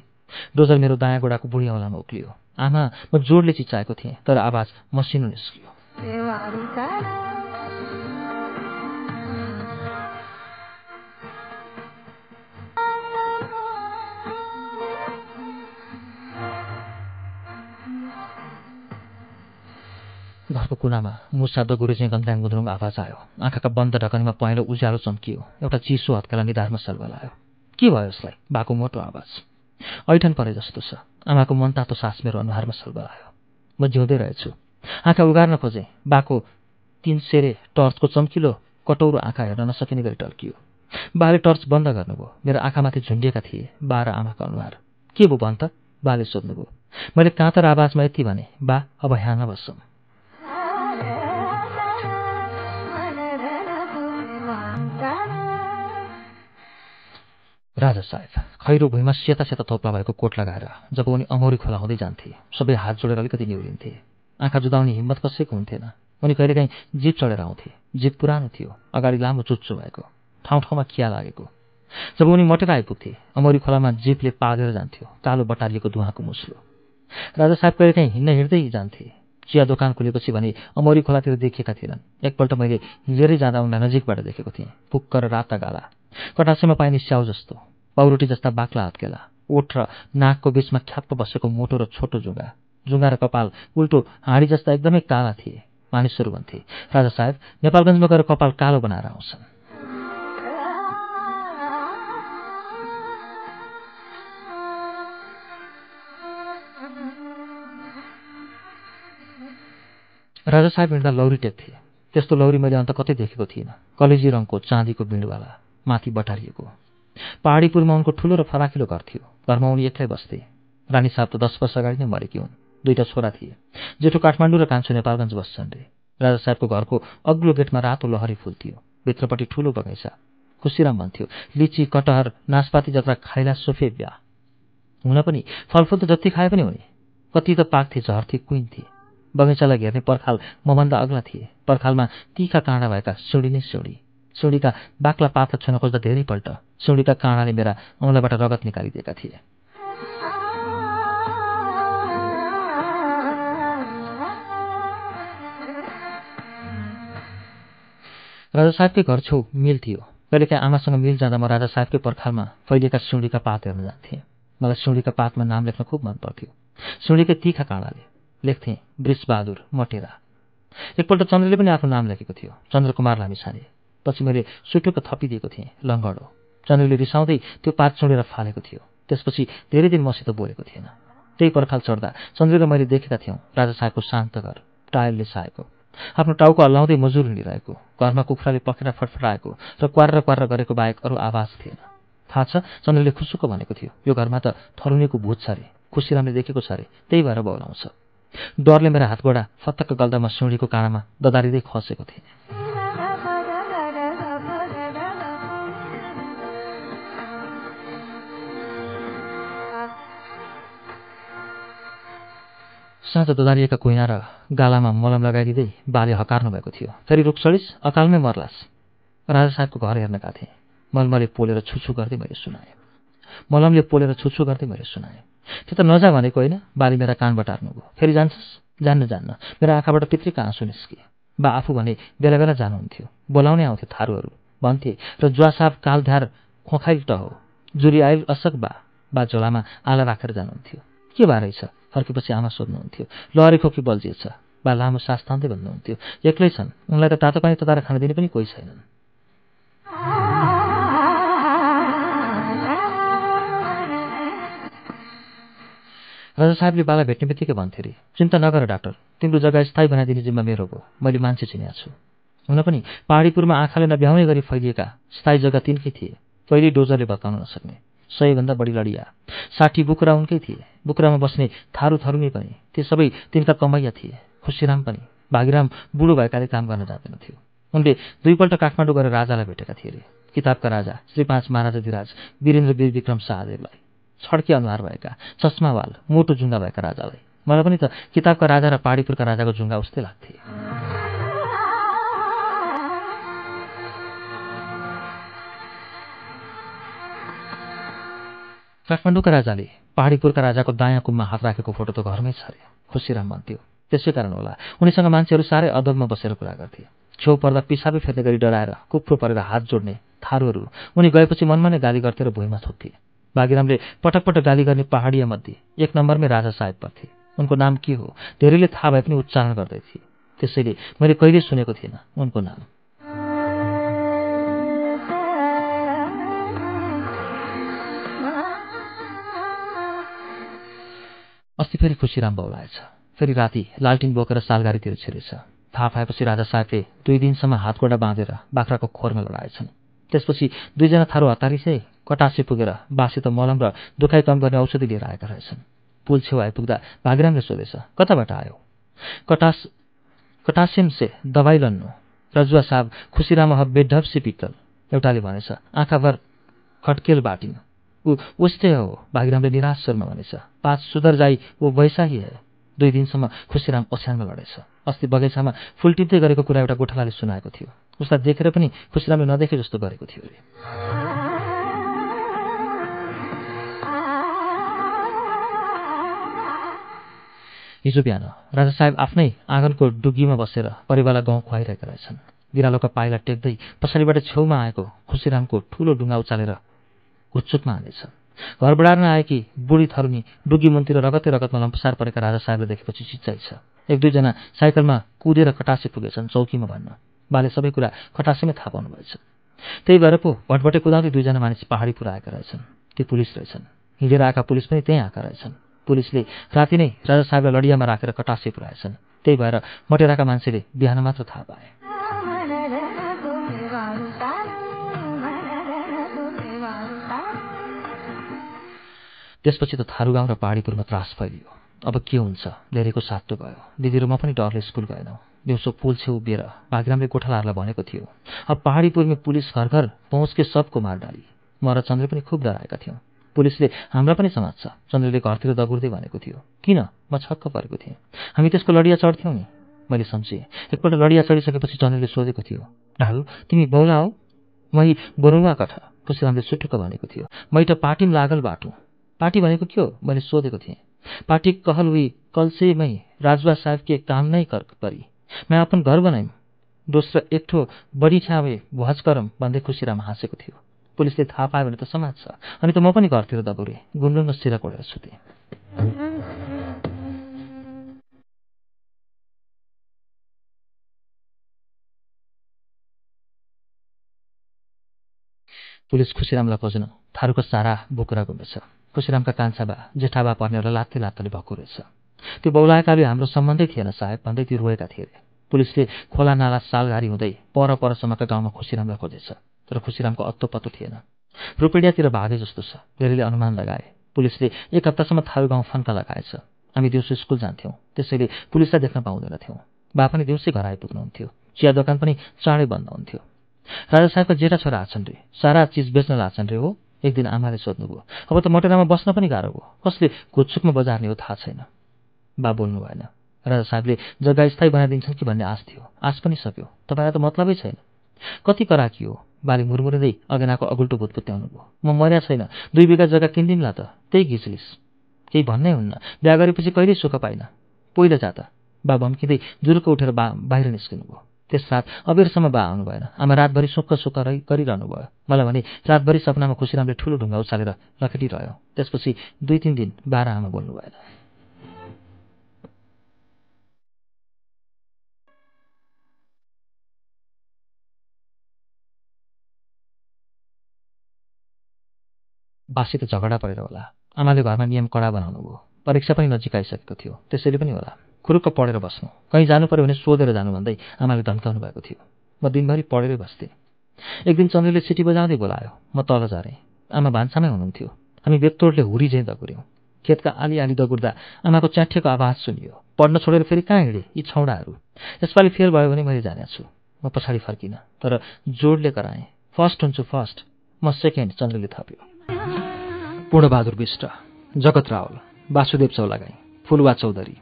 डोजर मेरो दायाँ गोडाको बुढी औँलामा उक्लियो। आमा म जोडले चिचाएको थिएँ तर आवाज मसिनो निस्कियो। घरको कुनामा मुसा दगुरे चाहिँ गन्ध्याङ गुन्द्रुङ आवाज आयो। आँखाका बन्द ढकनीमा पहेँलो उज्यालो चम्कियो। एउटा चिसो हत्केला निधारमा सल्बलायो। के भयो यसलाई? बाको मोटो आवाज। ऐठन परे जस्तो छ। आमाको मन तातो सास मेरो अनुहारमा सल्बलायो। म जिउँदै रहेछु। आँखा उगार्न खोजे। बाको तीन सेरे टर्चको चम्किलो कटौरो आँखा हेर्न नसकिने गरी टल्कियो। बाले टर्च बन्द गर्नुभयो। मेरो आँखामाथि झुन्डिएका थिए बा र आमाको अनुहार। के भयो भन् त? बाले सोध्नुभयो। मैले काँतर आवाजमा यति भने, बा अब यहाँ नबस्छौँ। राजा साहेब खैरो भुइँमा सेता सेता थोप्ला भएको कोट लगाएर जब उनी अमौरी खोला हुँदै जान्थे सबै हात जोडेर अलिकति निहुरिन्थे। आँखा जुदाउने हिम्मत कसैको हुन्थेन। उनी कहिलेकाहीँ जीप चढेर आउँथे। जीप पुरानो थियो, अगाडि लामो चुच्चो भएको, ठाउँ ठाउँमा खिया लागेको। जब उनी मटेर आइपुग्थे अमौरी खोलामा जीपले पालेर जान्थ्यो, कालो बटारिएको धुवाको मुस्लो। राजा साहेब कहिलेकाहीँ हिँड्न हिँड्दै जान्थे। चिया दोकान खुलेपछि भने अमौरी खोलातिर देखेका थिएनन्। एकपल्ट मैले हिँडेरै जाँदा उनलाई नजिकबाट देखेको थिएँ। फुक्क र राता गाला, कटासेमा पाइने स्याउ जस्तो, पाउरोटी जस्ता बाक्ला हत्केला, ओठ र नाकको बीचमा ख्याप्प बसेको मोटो र छोटो जुगा, जुगा र कपाल उल्टो हाँडी जस्ता एकदमै काला थिए। मानिसहरू भन्थे, राजा साहेब नेपालगञ्जमा गएर कपाल कालो बनाएर आउँछन्। राजा साहब हिँड्दा लौरी टेक्थे। त्यस्तो लौरी मैले अन्त कतै देखेको थिइनँ। कलेजी रङको चाँदीको बिन्दुवाला माथि बटारिएको पहाडीपुरमा उनको ठूलो र फराकिलो घर थियो। घरमा उनी एक्लै बस्थे। रानी साहब त दस वर्ष अगाडि नै मरेकी हुन्। दुईटा छोरा थिए। जेठो काठमाडौँ र कान्छो नेपालगञ्ज बस्छन् रे। राजा साहबको घरको अग्लो गेटमा रातो लहरी फूल थियो। भित्रपट्टि ठूलो बगैँचा। खुशीराम भन्थ्यो लिची कटहर नासपाती जत्रा खाइला सोफे ब्या हुन पनि फलफूल त जति खाए पनि हुने। कति त पाक्थे झर्थे कुइन्थे। बगैँचालाई घेर्ने पर्खाल मभन्दा अग्ला थिए। पर्खालमा तीखा काँडा भएका सिउँडी नै सिउँडी। सिउँडीका बाक्ला पात छन खोज्दा धेरैपल्ट सिउँडीका काँडाले मेरा औँलाबाट रगत निकालिदिएका थिए। राजा साहबकै घर छेउ मिल थियो। कहिलेकाहीँ आमासँग मिल जाँदा म राजा साहबकै पर्खालमा फैलिएका सिउँडीका पात हेर्न जान्थेँ। मलाई सिउँडीका पातमा नाम लेख्न खुब मन पर्थ्यो। सिउँडीकै तीखा काँडाले लेख्थेँ बृषबहादुर मटेरा। एकपल्ट चन्द्रले पनि आफ्नो नाम लेखेको थियो, चन्द्रकुमार लामिछाने। पछि मैले सुटुक्क थपिदिएको थिएँ लङ्गडो। चन्द्रले रिसाउँदै त्यो पात चोडेर फालेको थियो। त्यसपछि धेरै दिन मसित बोलेको थिएन। त्यही पर्खाल चढ्दा चन्द्रले मैले देखेका थियौँ राजा साहबको शान्त घर टायलले छाएको, आफ्नो टाउको हल्लाउँदै मजुर हिँडिरहेको, घरमा कुखुराले पखेर फटफटाएको र क्वारेर क्वारेर गरेको बाहेक अरू आवाज थिएन। थाहा छ चन्द्रले खुसुको भनेको थियो यो घरमा त थरुनेको भूत छ अरे, खुशीरामले देखेको छ अरे, त्यही भएर बौलाउँछ। डरले मेरा हातबाट फतक्क गल्दामा सिउँडीको काँडामा ददारिँदै खसेको थिएँ। साँझ ददारिएका कुइना र गालामा मलम लगाइदिँदै बाले हकार्नु भएको थियो। फेरि रुख सडिस अकालमै मर्लास। राजा साहबको घर हेर्न गएको थिएँ। मलमले पोलेर छुछु गर्दै मैले सुनाएँ। मलमले पोलेर छुछु गर्दै मैले सुनाएँ। त्यो त नजा भनेको होइन। बाले मेरा कानबाट हार्नुभयो। फेरि जान्छस्? जान्न जान्न। मेरा आँखाबाट पितृका आँसु निस्के। बा आफू भने बेला बेला जानुहुन्थ्यो। बोलाउने आउँथ्यो थारूहरू भन्थे र जुवा साहब कालधार खोखाइट हो जुरी आइल असक बा बा झोलामा आला राखेर जानुहुन्थ्यो। के भा रहेछ? फर्केपछि आमा सोध्नुहुन्थ्यो। लहरी खोकी बल्झिएछ। बा लामो सास तान्दै भन्नुहुन्थ्यो। एक्लै छन्, उनलाई त तातो पानी तताएर खान दिने पनि कोही छैनन्। राजा साहबले बाला भेट्ने बित्तिकै भन्थे रे चिन्ता नगर डाक्टर, तिम्रो जग्गा स्थायी बनाइदिने जिम्मा मेरो हो। मैले मान्छे चिनेको छु। हुन पनि पहाडीपुरमा आँखाले नभ्याउने गरी फैलिएका स्थायी जग्गा तिनकै थिए। पहिले डोजरले बताउन नसक्ने सयभन्दा बढी लडिया साठी बुकुरा उनकै थिए। बुकुरामा बस्ने थारू थरुनी पनि ती सबै तिनका कमैया थिए। खुशीराम पनि। भागीराम बुढो भएकाले काम गर्न जाँदैन थियो। उनले दुईपल्ट काठमाडौँ गएर राजालाई भेटेका थिए रे। किताबका राजा श्री पाँच महाराजाधिराज वीरेन्द्र वीर विक्रम शाहदेवलाई। छड्के अनुहार भएका, चस्मावाल मोटो जुङ्गा भएका राजालाई। मलाई पनि त किताबका राजा र पहाडीपुरका राजाको जुङ्गा उस्तै लाग्थे। काठमाडौँका राजाले पहाडीपुरका राजाको दायाँ कुममा हात राखेको फोटो त घरमै छ अरे, खुशीराम भन्थ्यो। त्यसै कारण होला उनीसँग मान्छेहरू साह्रै अदबमा बसेर कुरा गर्थे। छेउ पर्दा पिसाबै फेर्ने गरी डराएर कुप्रो परेर हात जोड्ने थारूहरू उनी गएपछि मनमा नै गाली गर्थे र भुइँमा थुक्थे। बागीरामले पटक पटक गाली गर्ने पहाडीमध्ये एक नम्बरमै राजा साहेब पर्थे। उनको नाम के हो धेरैले थाहा भए पनि उच्चारण गर्दै थिए। त्यसैले मैले कहिल्यै सुनेको थिएन उनको नाम। अस्ति फेरि खुशीराम बौलाएछ। फेरि राति लालटिन बोकेर सालगारीतिर छिरेछ। थाहा पाएपछि राजा साहेबले दुई दिनसम्म हातगोडा बाँधेर बाख्राको खोरमा लडाएछन्। त्यसपछि दुईजना थारू हतारिसै कटासे पुगेर बासित मलम र दुखाइ कम गर्ने औषधि लिएर आएका रहेछन्। पुल छेउ आइपुग्दा भागीरामले सोधेछ कताबाट आयो? कटास कटासिम से दबाई लन्नु। रजुवा साहब खुशीराम हब बेढबसी पित्तल। एउटाले भनेछ आँखाभर खटकेल बाटिनु। ऊ उस्तै हो, भागीरामले निराश स्वरमा भनेछ पाँच सुधर जाई ऊ वैशाही है। दुई दिनसम्म खुशीराम ओछ्यानमा लडेछ। अस्ति बगैँचामा फुल टिप्दै गरेको कुरा एउटा गोठालाले सुनाएको थियो। उसलाई देखेर पनि खुशीरामले नदेखे जस्तो गरेको थियो अरे। हिजो बिहान राजा साहेब आफ्नै आँगनको डुगीमा बसेर परिवारलाई गाउँ खुवाइरहेका रहेछन्। बिरालोका पाइला टेक्दै पछाडिबाट छेउमा आएको खुशीरामको ठूलो डुङ्गा उचालेर हुच्चुकमा हानेछ। घर बढार्न आएकी बुढी थरुनी डुगी मुनतिर रगतै रगतमा लम्पसार परेका राजा साहेबले देखेपछि चिच्चाइ छ। एक दुईजना साइकलमा कुदेर कटासे पुगेछन् चौकीमा भन्न। बाले सबै कुरा कटासेमै थाहा पाउनुभएछ। त्यही भएर पो भटभटे कुदाउँदै दुईजना मानिस पहाडीपुर आएका रहेछन्। ती पुलिस रहेछन्। हिँडेर आएका पुलिस पनि त्यहीँ आएका रहेछन्। पुलिसले राति नै राजा साहेबलाई लडियामा राखेर कटासे पुऱ्याएछन्। त्यही भएर मटेराका मान्छेले बिहान मात्र थाहा पाए। त्यसपछि त थारू गाउँ र पहाडीपुरमा त्रास फैलियो। अब के हुन्छ? धेरैको सातो भयो। दिदीहरू म पनि डरले स्कुल गएनौं। दिउँसो पुल छेउ उभिएर बाग्रामले गोठालाहरूलाई भनेको थियो, अब पहाडीपुरमा पुलिस घर घर पहुँच के सबको मार डाली। म र चन्द्र पनि खुब डराएका थियौं। पुलिसले हाम्रा पनि समात्छ, चन्द्रले घरतिर दगुर्दै भनेको थियो। किन? म छक्क परेको थिएँ। हामी त्यसको लडिया चढ्थ्यौं नि, मैले सम्झेँ। एकपल्ट लडिया चढिसकेपछि चन्द्रले सोधेको थियो, डालु तिमी बौला हौ? मै बरुवा कथा, पुसिरामले सुटुक्क भनेको थियो। मै त पार्टीम लागल बाटु। पार्टी भनेको के हो? मैले सोधेको थिएँ। पार्टी कहल हुई कलसे मै राजवा साहब के काम नै कर परी मैं अपन घर बनाइम दोस्रो एक ठो बडी छावे भोज करम भन्दै खुसीराम हाँसेको थियो। पुलिसले थाहा पायो भने त समाज छ। अनि त म पनि घरतिर दबुरे गुन्डुङ सिरा कोडेर सुते। पुलिस खुसीरामलाई खोज्न थारूको सारा बोकुरा गुमेछ। खुसीरामका कान्छाबा जेठाबा पर्नेलाई लात्ते लात्तले भएको रहेछ। त्यो बौलाएकाले हाम्रो सम्बन्धै थिएन साहेब भन्दै ती रोएका थिए। पुलिसले खोला नाला सालघारी हुँदै पर परसम्मका गाउँमा खुसीरामलाई खोजेछ, तर खुसीरामको अत्तो पत्तो थिएन। रुपेडियातिर भागे जस्तो छ, धेरैले अनुमान लगाए। पुलिसले एक हप्तासम्म थारू गाउँ फन्का लगाएछ। हामी दिउँसो स्कुल जान्थ्यौं, त्यसैले पुलिसलाई देख्न पाउँदैनथ्यौं। बा पनि दिउँसै घर आइपुग्नुहुन्थ्यो। चिया दोकान पनि चाँडै बन्द हुन्थ्यो। राजा साहेबका जेठा छोरा आछन् रे, सारा चीज बेच्न लाग्छन् रे हो। एक दिन आमाले सोध्नुभयो, अब त मटेरामा बस्न पनि गाह्रो भयो, कसले घुच्चुकमा बजार्ने हो थाहा छैन। बा बोल्नु भएन। राजा साहेबले जग्गा स्थायी बनाइदिन्छन् कि भन्ने आश थियो। आश पनि सक्यो। तपाईँलाई त मतलबै छैन। कति कराकी हो? बाले मुरमुरिँदै अगेनाको अगुल्टो भूत पुत्याउनु भयो। म मर्या छैन, दुई बिघा जग्गा किनिदिउँला त, त्यही घिचलिस। केही भन्नै हुन्न। बिहा गरेपछि कहिल्यै सुख पाइन, पहिला जा त। बा बम्किँदै जुरुको उठेर बा बाहिर निस्किनु भयो। त्यस रात अबेरसम्म बा आउनु भएन। आमा रातभरि सुक्क सुक्क गरिरहनु भयो। मलाई भने रातभरि सपनामा खुसीरामले ठुलो ढुङ्गा उचालेर लखेटिरह्यो। त्यसपछि दुई तीन दिन बाह्र आमा बोल्नु भएन। बासित झगडा परेर होला। आमाले घरमा नियम कडा बनाउनु भयो। परीक्षा पनि नजिकाइसकेको थियो, त्यसैले पनि होला। खुरुक्क पढेर बस्नु, कहीँ जानु पर्यो भने सोधेर जानु भन्दै आमाले धम्काउनु भएको थियो। म दिनभरि पढेरै बस्थेँ। एक दिन चन्द्रले सिटी बजाउँदै बोलायो। म तल झरेँ। आमा भान्सामै हुनुहुन्थ्यो। हामी बेतोडले हुरी झैँ दगुर्यौँ। खेतका आली आली दगुर्दा आमाको च्याठेको आवाज सुनियो। पढ्न छोडेर फेरि कहाँ हिँडे यी छौडाहरू? यसपालि फेल भयो भने मैले जाने छु। म पछाडि फर्किनँ, तर जोडले कराएँ, फर्स्ट हुन्छु फर्स्ट। म सेकेन्ड, चन्द्रले थप्यो। पूर्णबहादुर विष्ट, जगत रावल, वासुदेव चौलागाई, फुलवा चौधरी।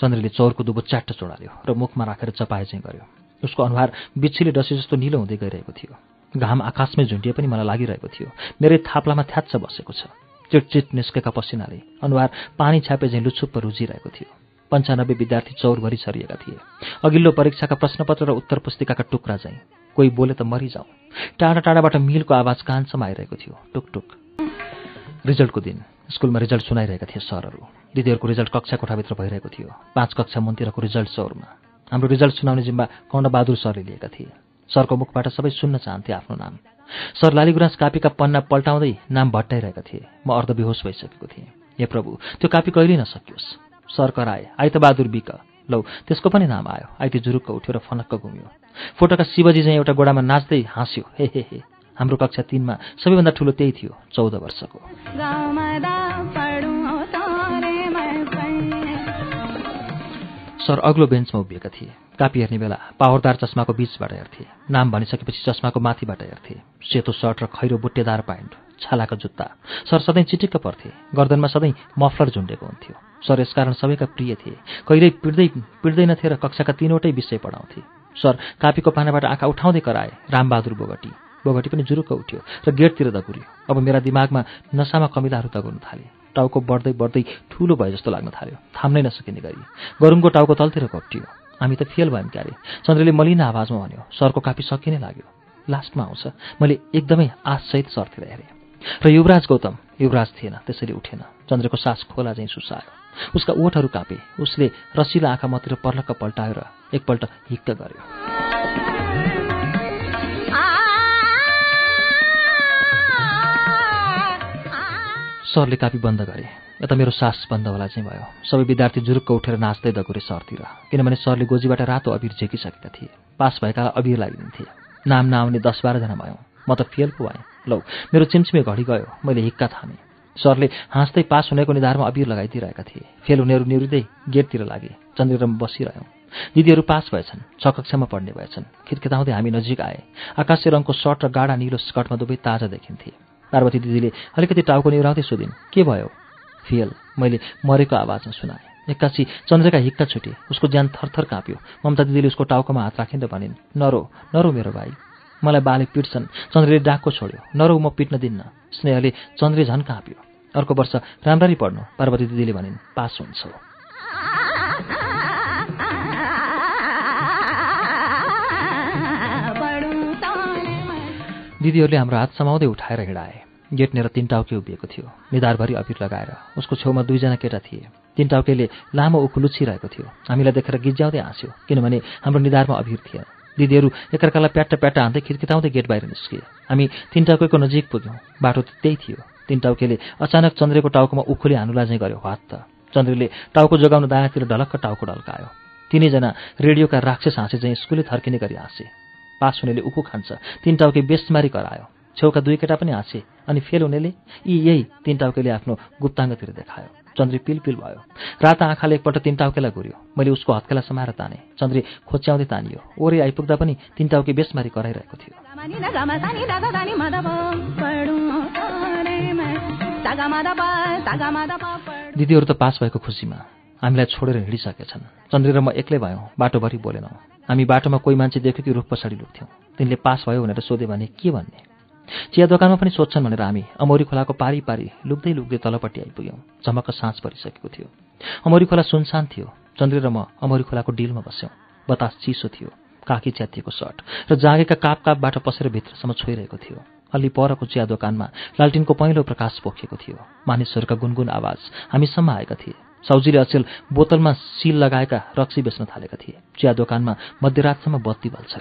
चन्द्रले चौरको दुबो च्याट्ट चोडाल्यो र मुखमा राखेर चपाए चाहिँ गर्यो। उसको अनुहार बिच्छीले डसे जस्तो निलो हुँदै गइरहेको थियो। घाम आकाशमै झुन्डिए पनि मलाई लागिरहेको थियो। मेरै थाप्लामा थ्याच्च बसेको छ। चिटचिट निस्केका पसिनाले अनुहार पानी छापे झैँ लुछुप्प रुजिरहेको थियो। पन्चानब्बे विद्यार्थी चौरभरि छरिएका थिए। अघिल्लो परीक्षाका प्रश्नपत्र र उत्तर पुस्तिकाका टुक्रा चाहिँ कोही बोले त मरिजाउँ। टाढा टाढाबाट मिलको आवाज कानसम्म आइरहेको थियो, टुकटुक। रिजल्टको दिन स्कुलमा रिजल्ट सुनाइरहेका थिए सरहरू। दिदीहरूको रिजल्ट कक्षा कोठाभित्र भइरहेको थियो। पाँच कक्षा मुन्तिरको रिजल्ट चौरमा। हाम्रो रिजल्ट सुनाउने जिम्मा कर्णबहादुर सरले लिएका थिए। सरको मुखबाट सबै सुन्न चाहन्थे आफ्नो नाम। सर लालीगुराँस कापीका पन्ना पल्टाउँदै नाम भट्टाइरहेका थिए। म अर्धविहोश भइसकेको थिएँ। हे प्रभु, त्यो कापी कहिले नसकियोस्। सर कराए, आइतबहादुर बिक। लौ, त्यसको पनि नाम आयो। आइती जुरुक्क उठ्यो र फनक्क घुम्यो। फोटोका शिवजी चाहिँ एउटा गोडामा नाच्दै हाँस्यो। हे हे हे। हाम्रो कक्षा तीनमा सबैभन्दा ठुलो त्यही थियो, चौध वर्षको। सर अग्लो बेन्चमा उभिएका थिए। कापी हेर्ने बेला पावरदार चस्माको बीचबाट हेर्थे। नाम भनिसकेपछि चस्माको माथिबाट हेर्थे। सेतो सर्ट र खैरो बुट्टेदार प्यान्ट, छालाको जुत्ता। सर सधैँ चिटिक्क पर्थे। गर्दनमा सधैँ मफलर झुन्डेको हुन्थ्यो। सर यसकारण सबैका प्रिय थिए। कहिल्यै पिट्दै पिट्दैनथे र कक्षाका तीनवटै विषय पढाउँथे। सर कापीको पानाबाट आँखा उठाउँदै कराए, रामबहादुर बोगटी। बोगटी पनि जुरुक्क उठ्यो र गेटतिर दगुर्यो। अब मेरा दिमागमा नसामा कमिलाहरू दगुर्न थाले। टाउको बढ्दै बढ्दै ठुलो भयो जस्तो लाग्न थाल्यो, थाम्नै नसकिने गरी। गरुङको टाउको तलतिर घोप्टियो। हामी त फेल भयौँ क्यारे, चन्द्रले मलिन आवाजमा भन्यो। सरको कापी सकिने लाग्यो। लास्टमा आउँछ, मैले एकदमै आशसहित सरतिर हेरेँ। र युवराज गौतम, युवराज थिएन, त्यसैले उठेन। चन्द्रको सास खोला चाहिँ सुसायो। उसका ओठहरू कापे। उसले रसिला आँखा मात्र पर्लक्क पल्टायो र एकपल्ट हिक्क गर्यो। सरले कापी बन्द गरे। यता मेरो सास बन्द होला चाहिँ भयो। सबै विद्यार्थी जुरुक्क उठेर नाच्दै दगुरे सरतिर, किनभने सरले गोजीबाट रातो अबिर झेकिसकेका थिए। पास भएकालाई अबिर लागिदिन्थे। नाम नआउने दस बाह्र जना भयौँ, म त फेल पो भएँ। लौ मेरो चिम्चिमे घडी गयो, मैले हिक्का थामेँ। सरले हाँस्दै पास हुनेको निधारमा अबिर लगाइदिरहेका थिए। फेल हुनेहरू निरुदै गेटतिर लागे। चन्द्रग्राम बसिरह्यौँ। दिदीहरू पास भएछन्, छ कक्षामा पढ्ने भएछन्। खिरकेताउँदै हामी नजिक आए। आकाशे रङको सर्ट र गाढा नीलो स्कर्टमा दुबै ताजा देखिन्थे। पार्वती दिदीले अलिकति टाउको निहुराउँदै सोधिन्, के भयो? फेल, मैले मरेको आवाजमा सुनाएँ। एक्कासी चन्द्रका हिक्का छुटे, उसको ज्यान थरथर काँप्यो। ममता दिदीले उसको टाउकोमा हात राखिँदै भनिन्, नरो नरो मेरो भाइ, मलाई बाले पिट्छन्। चन्द्रले डाको छोड्यो, नरो म पिट्न दिन्न। स्नेहले चन्द्रले झन् काँप्यो। अर्को वर्ष राम्ररी पढ्नु, पार्वती दिदीले भनिन्, पास हुन्छौ। दिदीहरूले हाम्रो हात समाउँदै उठाएर हिँडाए। गेट नेर तीन टाउके उभिएको थियो, निधारभरि अबिर लगाएर। उसको छेउमा दुईजना केटा थिए। तीन टाउकेले लामो उखु लुछिरहेको थियो। हामीलाई देखेर गिज्याउँदै हाँस्यो, किनभने हाम्रो निधारमा अबिर थिएन। दिदीहरू एकअर्कालाई प्याट्टा प्याट्टा हान्दै खिर्किताउँदै गेट बाहिर निस्किए। हामी तीन टाउकेको नजिक पुग्यौँ। बाटो त्यही थियो। तीन टाउकेले अचानक चन्द्रको टाउकोमा उखुले हानुलाजै गर्यो, हात त। चन्द्रले टाउको जोगाउन दायाँतिर ढलक्क टाउको ढल्कायो। तिनैजना रेडियोका राक्षस हाँसे चाहिँ स्कुलले थर्किने गरी हाँसे। पास हुनेले उखु खान्छ, तीन टाउके बेसमारी करायो। छेउका दुई केटा पनि हाँसे, अनि फेल हुनेले यी यही तीन टाउकेले आफ्नो गुप्ताङ्गतिर देखायो। चन्द्री पिलपिल भयो। रात आँखाले एकपल्ट तीन टाउकेलाई घुर्यो। मैले उसको हत्केला समाएर ताने। चन्द्री खोच्याउँदै तानियो। ओरे आइपुग्दा पनि तीन टाउके बेसमारी कराइरहेको थियो। दिदीहरू त पास भएको खुसीमा हामीलाई छोडेर हिँडिसकेछन्। चन्द्री र म एक्लै भयौँ। बाटोभरि बोलेनौँ। हामी बाटोमा कोही मान्छे देख्यो कि रुख पछाडि लुक्थ्यौँ। तिनले पास भयो भनेर सोध्यो भने के भन्ने? चिया दोकानमा पनि सोध्छन् भनेर हामी अमौरी खोलाको पारी पारी लुक्दै लुक्दै तलपट्टि आइपुग्यौँ। झमक्क साँझ परिसकेको थियो। अमौरी खोला सुनसान थियो। चन्द्र र म अमौरी खोलाको डिलमा बस्यौँ। बतास चिसो थियो। काकी च्यातिएको शर्ट र जागेका काप कापबाट पसेर भित्रसम्म छोइरहेको थियो। अलि परको चिया दोकानमा लालटिनको पहिलो प्रकाश पोखेको थियो। मानिसहरूका गुनगुन आवाज हामीसम्म आएका थिए। साउजीले अचेल बोतलमा सिल लगाएका रक्सी बेच्न थालेका थिए। चिया दोकानमा मध्यरातसम्म बत्ती बल्छ।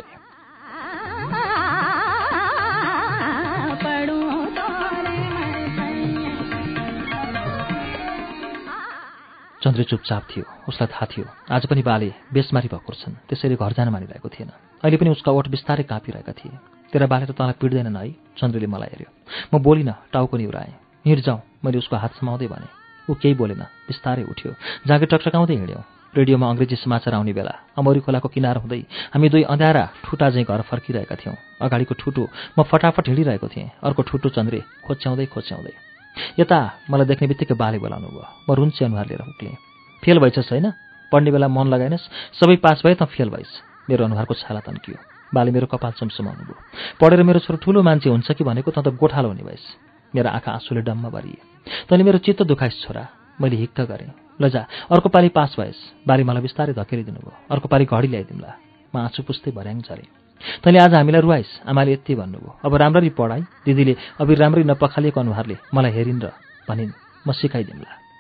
चन्द्र चुपचाप थियो। उसलाई थाहा थियो आज पनि बाले बेसमारी भक्कुर छन्, त्यसैले घर जान मानिरहेको थिएन। अहिले पनि उसका ओठ बिस्तारै काँपिरहेका थिए। तेरा बाले त तँलाई पिट्दैनन् है? चन्द्रले मलाई हेऱ्यो। म बोलिनँ, टाउको निहुराएँ। हिँड जाउँ, मैले उसको हात समाउँदै भने। ऊ केही बोलेन, बिस्तारै उठ्यो। जाँगे टकटकाउँदै हिँड्यौँ। रेडियोमा अङ्ग्रेजी समाचार आउने बेला अमौरी खोलाको किनार हुँदै हामी दुई अँध्यारा ठुटा चाहिँ घर फर्किरहेका थियौँ। अगाडिको ठुटो म फटाफट हिँडिरहेको थिएँ, अर्को ठुटो चन्द्रे खोच्याउँदै खोच्याउँदै। यता मलाई देख्ने बित्तिकै बाले बोलाउनु भयो। म रुन्ची अनुहार लिएर उक्लेँ, फेल भइछस् होइन? पढ्ने बेला मन लगाएनस्, सबै पास भए त फेल भइस्। मेरो अनुहारको छाला तन्कियो। बाले मेरो कपाल चम्समाउनु भयो। पढेर मेरो छोरो ठुलो मान्छे हुन्छ कि भनेको तँ त गोठालो हुने भइस्। मेरा आँखा आँसुले डम्मा भरिए। तैँले मेरो चित्त दुखाइस् छोरा। मैले हिक्क गरेँ। लजा, अर्को पालि पास भएस्। बाले मलाई बिस्तारै धकेलिदिनु भयो। अर्को पालि घडी ल्याइदिउँला। म आँसु पुस्दै भर्याङ झरेँ। तैँले आज हामीलाई रुवाइस्, आमाले यति भन्नुभयो। अब राम्ररी पढाइ। दिदीले अबि राम्ररी नपखालिएको अनुहारले मलाई हेरिन् र भनिन्, म सिकाइदिउँला।